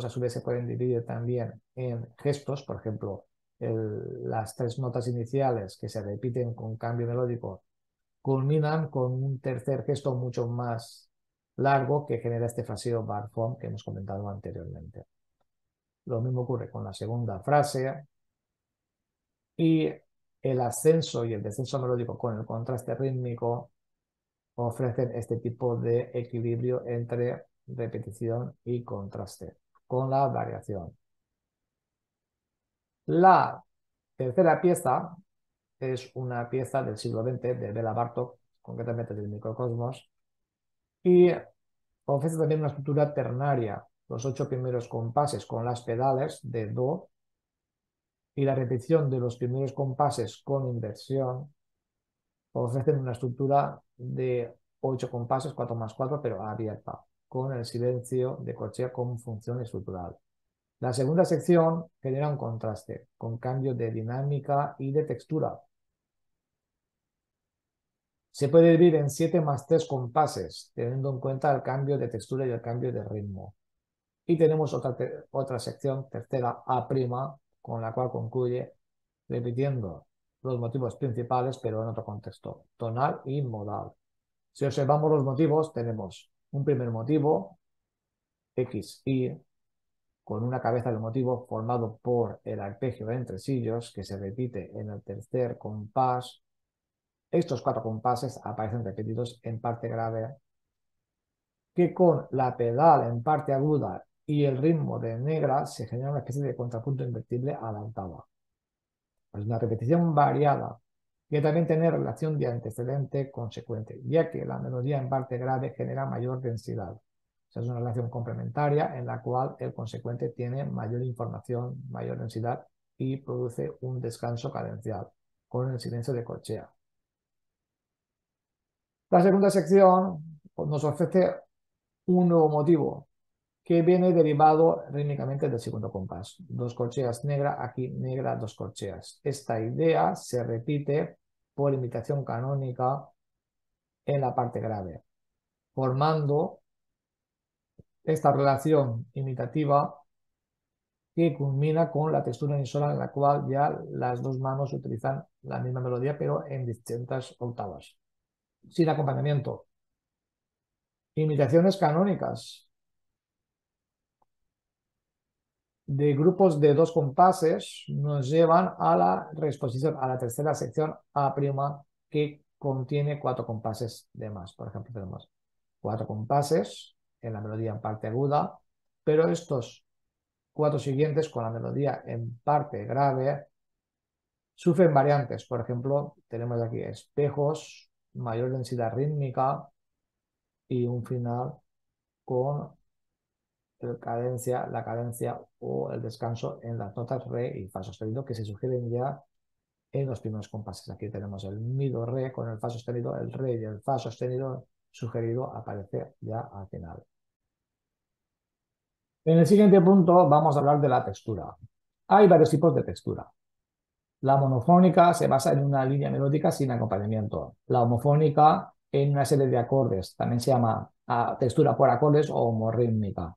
a su vez se pueden dividir también en gestos, por ejemplo, las 3 notas iniciales que se repiten con cambio melódico culminan con un tercer gesto mucho más largo que genera este fraseo Barform que hemos comentado anteriormente. Lo mismo ocurre con la segunda frase y el ascenso y el descenso melódico con el contraste rítmico ofrecen este tipo de equilibrio entre repetición y contraste con la variación. La tercera pieza es una pieza del siglo XX de Béla Bartók, concretamente del Microcosmos, y ofrece también una estructura ternaria, los 8 primeros compases con las pedales de do y la repetición de los primeros compases con inversión ofrecen una estructura de 8 compases, 4 más 4, pero abierta, con el silencio de corchea con función estructural. La segunda sección genera un contraste, con cambio de dinámica y de textura, Se puede dividir en 7 más 3 compases, teniendo en cuenta el cambio de textura y el cambio de ritmo. Y tenemos otra sección, tercera A', con la cual concluye repitiendo los motivos principales, pero en otro contexto, tonal y modal. Si observamos los motivos, tenemos un primer motivo, X, Y, con una cabeza del motivo formado por el arpegio de tresillos, que se repite en el tercer compás. Estos 4 compases aparecen repetidos en parte grave, que con la pedal en parte aguda y el ritmo de negra se genera una especie de contrapunto invertible a la octava. Es una repetición variada, que también tiene relación de antecedente consecuente, ya que la melodía en parte grave genera mayor densidad. O sea, es una relación complementaria en la cual el consecuente tiene mayor información, mayor densidad y produce un descanso cadencial con el silencio de corchea. La segunda sección nos ofrece un nuevo motivo que viene derivado rítmicamente del segundo compás. 2 corcheas negra, aquí negra, 2 corcheas. Esta idea se repite por imitación canónica en la parte grave, formando esta relación imitativa que culmina con la textura unísola en la cual ya las dos manos utilizan la misma melodía pero en distintas octavas, sin acompañamiento. Imitaciones canónicas de grupos de 2 compases nos llevan a la reexposición, a la tercera sección A', que contiene 4 compases de más. Por ejemplo, tenemos 4 compases en la melodía en parte aguda, pero estos 4 siguientes con la melodía en parte grave sufren variantes. Por ejemplo, tenemos aquí espejos, mayor densidad rítmica y un final con la cadencia o el descanso en las notas re y fa sostenido que se sugieren ya en los primeros compases. Aquí tenemos el mi do re con el fa sostenido, el re y el fa sostenido sugerido aparece ya al final. En el siguiente punto vamos a hablar de la textura. Hay varios tipos de textura. La monofónica se basa en una línea melódica sin acompañamiento. La homofónica en una serie de acordes. También se llama textura por acordes o homorrítmica.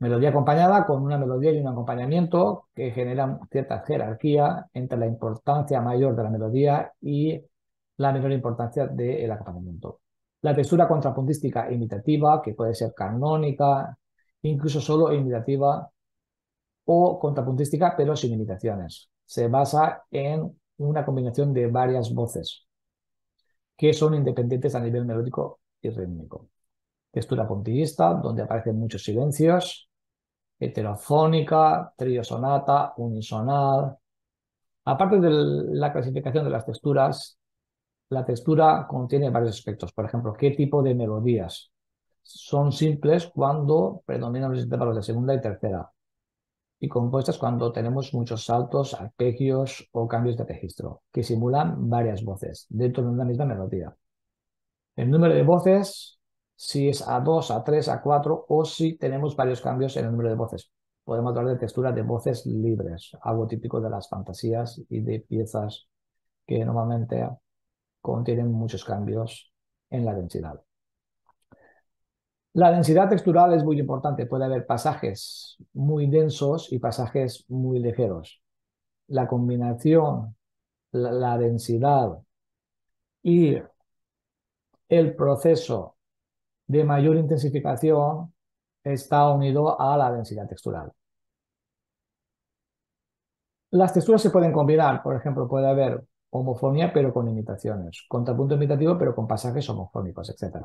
Melodía acompañada con una melodía y un acompañamiento que generan cierta jerarquía entre la importancia mayor de la melodía y la menor importancia del acompañamiento. La textura contrapuntística imitativa, que puede ser canónica, incluso solo imitativa o contrapuntística, pero sin imitaciones. Se basa en una combinación de varias voces que son independientes a nivel melódico y rítmico. Textura puntillista, donde aparecen muchos silencios, heterofónica, trío-sonata, unisonal. Aparte de la clasificación de las texturas, la textura contiene varios aspectos. Por ejemplo, qué tipo de melodías. Son simples cuando predominan los intervalos de segunda y tercera, y compuestas cuando tenemos muchos saltos, arpegios o cambios de registro, que simulan varias voces dentro de una misma melodía. El número de voces, si es A2, A3, A4, o si tenemos varios cambios en el número de voces. Podemos hablar de textura de voces libres, algo típico de las fantasías y de piezas que normalmente contienen muchos cambios en la densidad. La densidad textural es muy importante, puede haber pasajes muy densos y pasajes muy ligeros. La combinación, la densidad y el proceso de mayor intensificación está unido a la densidad textural. Las texturas se pueden combinar, por ejemplo, puede haber homofonía pero con imitaciones, contrapunto imitativo pero con pasajes homofónicos, etc.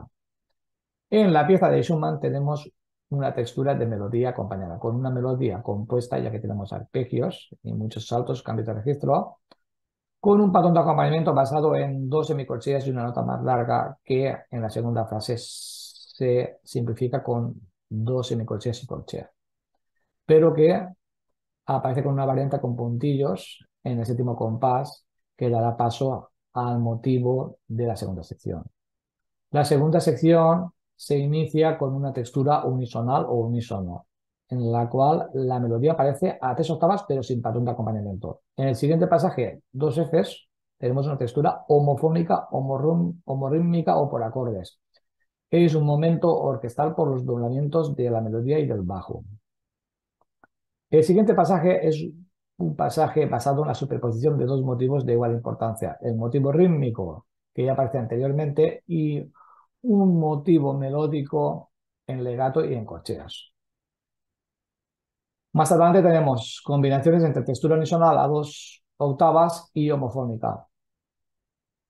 En la pieza de Schumann tenemos una textura de melodía acompañada, con una melodía compuesta, ya que tenemos arpegios y muchos saltos, cambios de registro, con un patrón de acompañamiento basado en 2 semicorcheas y una nota más larga, que en la segunda frase se simplifica con 2 semicorcheas y corchea, pero que aparece con una variante con puntillos en el séptimo compás, que dará paso al motivo de la segunda sección. La segunda sección se inicia con una textura unisonal o unísono, en la cual la melodía aparece a 3 octavas pero sin patrón de acompañamiento. En el siguiente pasaje, 2 Fs tenemos una textura homofónica, homorrítmica o por acordes. Es un momento orquestal por los doblamientos de la melodía y del bajo. El siguiente pasaje es un pasaje basado en la superposición de dos motivos de igual importancia. El motivo rítmico, que ya aparece anteriormente, y un motivo melódico en legato y en corcheas. Más adelante tenemos combinaciones entre textura unisonal a 2 octavas y homofónica.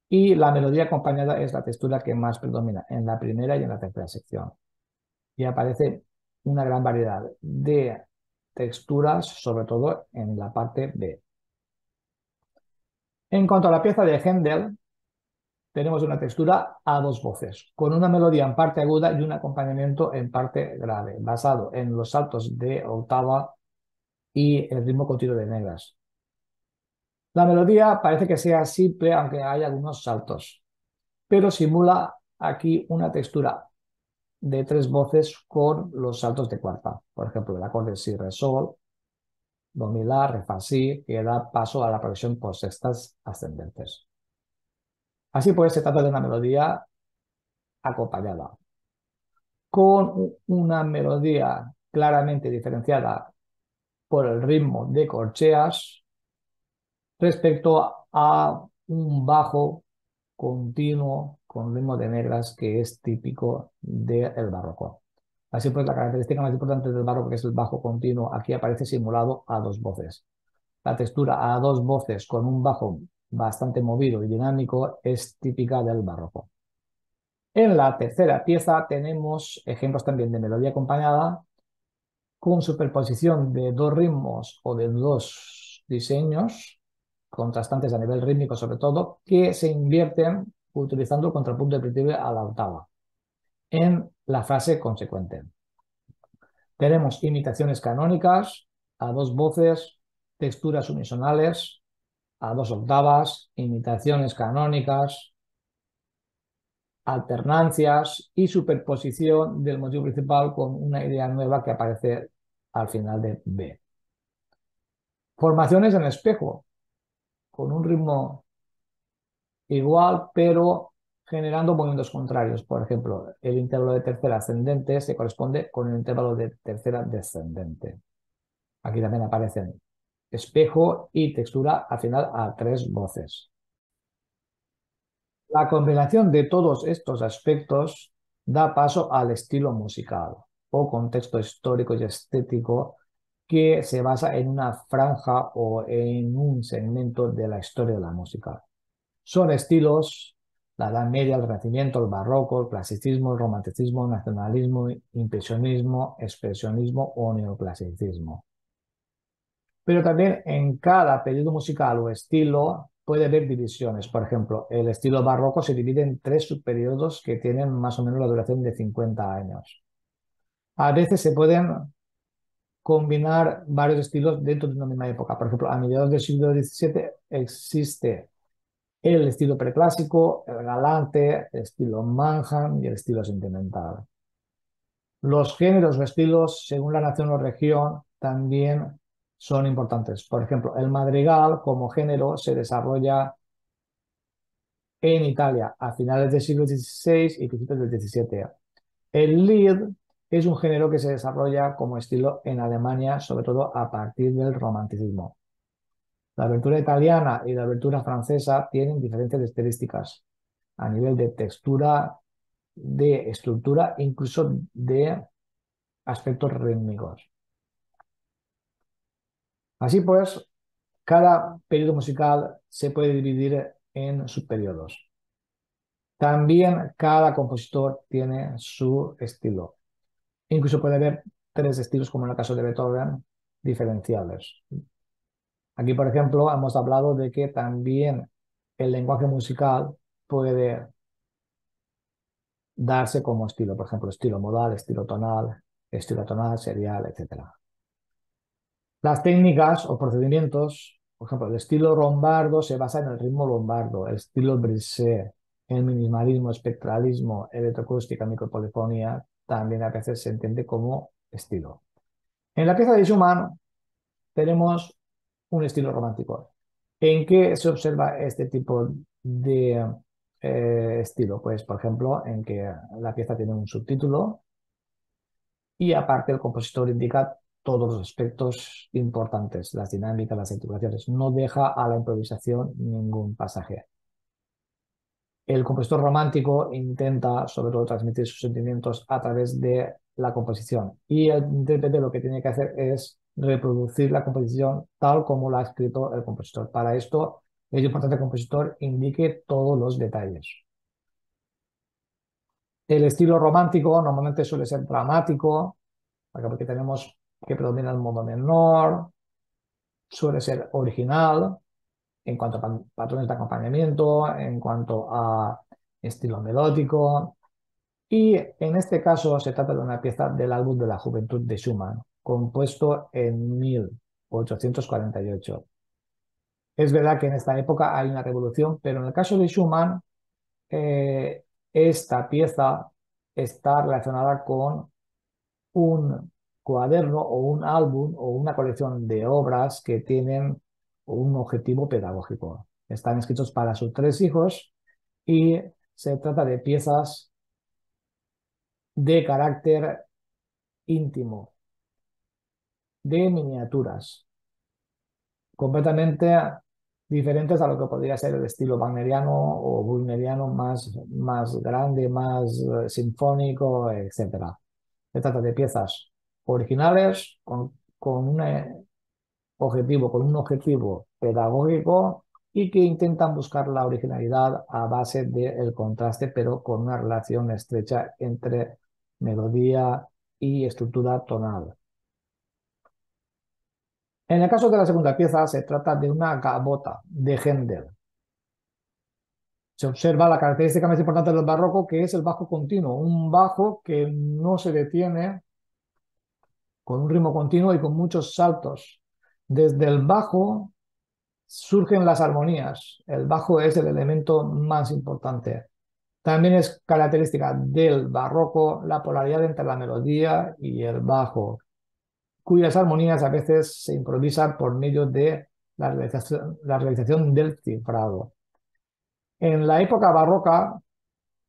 Y la melodía acompañada es la textura que más predomina en la primera y en la tercera sección. Y aparece una gran variedad de texturas, sobre todo en la parte B. En cuanto a la pieza de Händel, tenemos una textura a 2 voces, con una melodía en parte aguda y un acompañamiento en parte grave, basado en los saltos de octava y el ritmo continuo de negras. La melodía parece que sea simple, aunque hay algunos saltos, pero simula aquí una textura de 3 voces con los saltos de cuarta. Por ejemplo, el acorde si, re, sol, do, mi, la, re, fa, si, que da paso a la progresión por sextas ascendentes. Así pues, se trata de una melodía acompañada, con una melodía claramente diferenciada por el ritmo de corcheas, respecto a un bajo continuo con ritmo de negras que es típico del barroco. Así pues, la característica más importante del barroco, que es el bajo continuo, aquí aparece simulado a 2 voces. La textura a 2 voces con un bajo bastante movido y dinámico es típica del barroco. En la tercera pieza tenemos ejemplos también de melodía acompañada con superposición de 2 ritmos o de 2 diseños contrastantes a nivel rítmico sobre todo, que se invierten utilizando el contrapunto irrepetible a la octava en la frase consecuente. Tenemos imitaciones canónicas a 2 voces, texturas unisonales a 2 octavas, imitaciones canónicas, alternancias y superposición del motivo principal con una idea nueva que aparece al final de B. Formaciones en espejo, con un ritmo igual, pero generando movimientos contrarios. Por ejemplo, el intervalo de tercera ascendente se corresponde con el intervalo de tercera descendente. Aquí también aparecen espejo y textura al final a 3 voces. La combinación de todos estos aspectos da paso al estilo musical o contexto histórico y estético, que se basa en una franja o en un segmento de la historia de la música. Son estilos, la Edad Media, el Renacimiento, el Barroco, el Clasicismo, el Romanticismo, el Nacionalismo, Impresionismo, Expresionismo o Neoclasicismo. Pero también en cada periodo musical o estilo puede haber divisiones. Por ejemplo, el estilo barroco se divide en 3 subperiodos que tienen más o menos la duración de 50 años. A veces se pueden combinar varios estilos dentro de una misma época. Por ejemplo, a mediados del siglo XVII existe el estilo preclásico, el galante, el estilo Mannheim y el estilo sentimental. Los géneros o estilos, según la nación o región, también son importantes. Por ejemplo, el madrigal como género se desarrolla en Italia a finales del siglo XVI y principios del XVII. El Lied es un género que se desarrolla como estilo en Alemania, sobre todo a partir del romanticismo. La abertura italiana y la abertura francesa tienen diferentes características a nivel de textura, de estructura, incluso de aspectos rítmicos. Así pues, cada periodo musical se puede dividir en subperiodos. También cada compositor tiene su estilo. Incluso puede haber 3 estilos, como en el caso de Beethoven, diferenciales. Aquí, por ejemplo, hemos hablado de que también el lenguaje musical puede darse como estilo. Por ejemplo, estilo modal, estilo tonal, serial, etc. Las técnicas o procedimientos, por ejemplo, el estilo lombardo se basa en el ritmo lombardo, el estilo brisé, el minimalismo, espectralismo, electroacústica, micropolifonía, también a veces se entiende como estilo. En la pieza de Schumann tenemos un estilo romántico. ¿En qué se observa este tipo de estilo? Pues, por ejemplo, en que la pieza tiene un subtítulo y aparte el compositor indica todos los aspectos importantes, las dinámicas, las articulaciones. No deja a la improvisación ningún pasaje. El compositor romántico intenta, sobre todo, transmitir sus sentimientos a través de la composición. Y el intérprete lo que tiene que hacer es reproducir la composición tal como la ha escrito el compositor. Para esto es importante que el compositor indique todos los detalles. El estilo romántico normalmente suele ser dramático, porque tenemos que predomina el modo menor, suele ser original, en cuanto a patrones de acompañamiento, en cuanto a estilo melódico. Y en este caso se trata de una pieza del álbum de la juventud de Schumann, compuesto en 1848. Es verdad que en esta época hay una revolución, pero en el caso de Schumann, esta pieza está relacionada con un cuaderno o un álbum o una colección de obras que tienen un objetivo pedagógico. Están escritos para sus 3 hijos y se trata de piezas de carácter íntimo, de miniaturas, completamente diferentes a lo que podría ser el estilo wagneriano o wagneriano más grande, más sinfónico, etc. Se trata de piezas originales con un objetivo pedagógico y que intentan buscar la originalidad a base del contraste, pero con una relación estrecha entre melodía y estructura tonal. En el caso de la segunda pieza se trata de una gavota de Händel. Se observa la característica más importante del barroco, que es el bajo continuo, un bajo que no se detiene, con un ritmo continuo y con muchos saltos. Desde el bajo surgen las armonías. El bajo es el elemento más importante. También es característica del barroco la polaridad entre la melodía y el bajo, cuyas armonías a veces se improvisan por medio de la realización del cifrado. En la época barroca,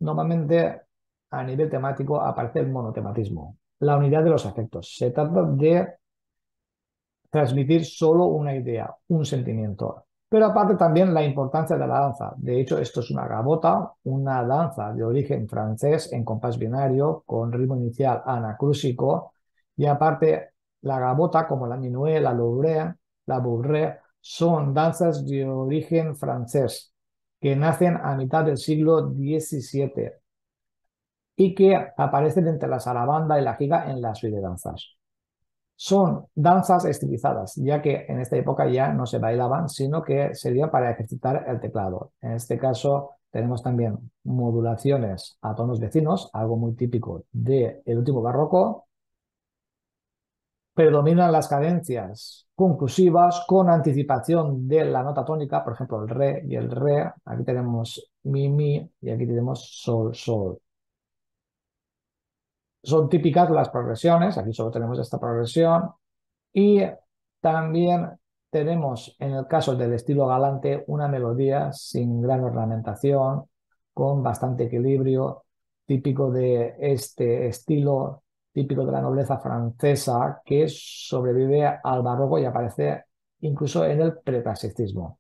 normalmente a nivel temático aparece el monotematismo, la unidad de los afectos. Se trata de transmitir solo una idea, un sentimiento. Pero aparte también la importancia de la danza. De hecho, esto es una gavota, una danza de origen francés en compás binario con ritmo inicial anacrúsico, y aparte la gavota, como la minué, la louvre, la bourrée, son danzas de origen francés que nacen a mitad del siglo XVII y que aparecen entre la zarabanda y la giga en las danzas. Son danzas estilizadas, ya que en esta época ya no se bailaban, sino que servían para ejercitar el teclado. En este caso tenemos también modulaciones a tonos vecinos, algo muy típico del último barroco. Predominan las cadencias conclusivas con anticipación de la nota tónica, por ejemplo el re y el re. Aquí tenemos mi, mi y aquí tenemos sol, sol. Son típicas las progresiones, aquí solo tenemos esta progresión, y también tenemos en el caso del estilo galante una melodía sin gran ornamentación, con bastante equilibrio, típico de este estilo, típico de la nobleza francesa, que sobrevive al barroco y aparece incluso en el preclasicismo.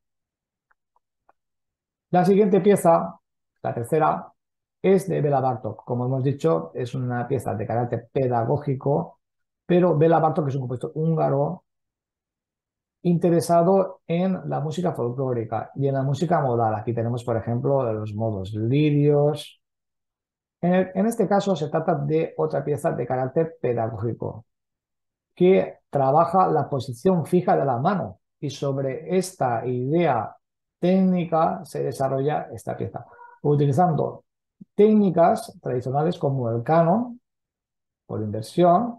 La siguiente pieza, la tercera, es de Béla Bartók. Como hemos dicho, es una pieza de carácter pedagógico, pero Béla Bartók es un compositor húngaro interesado en la música folclórica y en la música modal. Aquí tenemos, por ejemplo, los modos lirios. En este caso se trata de otra pieza de carácter pedagógico que trabaja la posición fija de la mano, y sobre esta idea técnica se desarrolla esta pieza, utilizando técnicas tradicionales como el canon por inversión,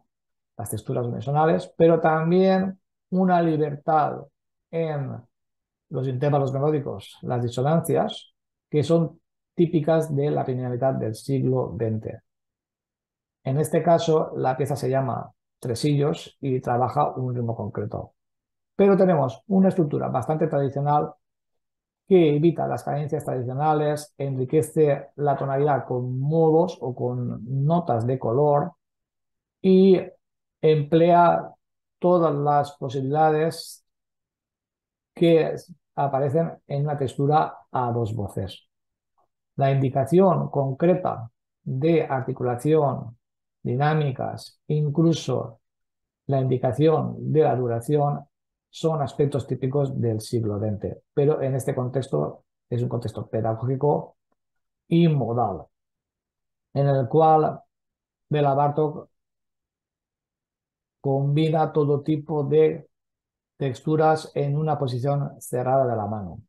las texturas dimensionales, pero también una libertad en los intervalos melódicos, las disonancias, que son típicas de la primera mitad del siglo XX. En este caso, la pieza se llama Tresillos y trabaja un ritmo concreto. Pero tenemos una estructura bastante tradicional que evita las cadencias tradicionales, enriquece la tonalidad con modos o con notas de color y emplea todas las posibilidades que aparecen en una textura a dos voces. La indicación concreta de articulación, dinámicas, incluso la indicación de la duración, son aspectos típicos del siglo XX, pero en este contexto es un contexto pedagógico y modal, en el cual Béla Bartók combina todo tipo de texturas en una posición cerrada de la mano.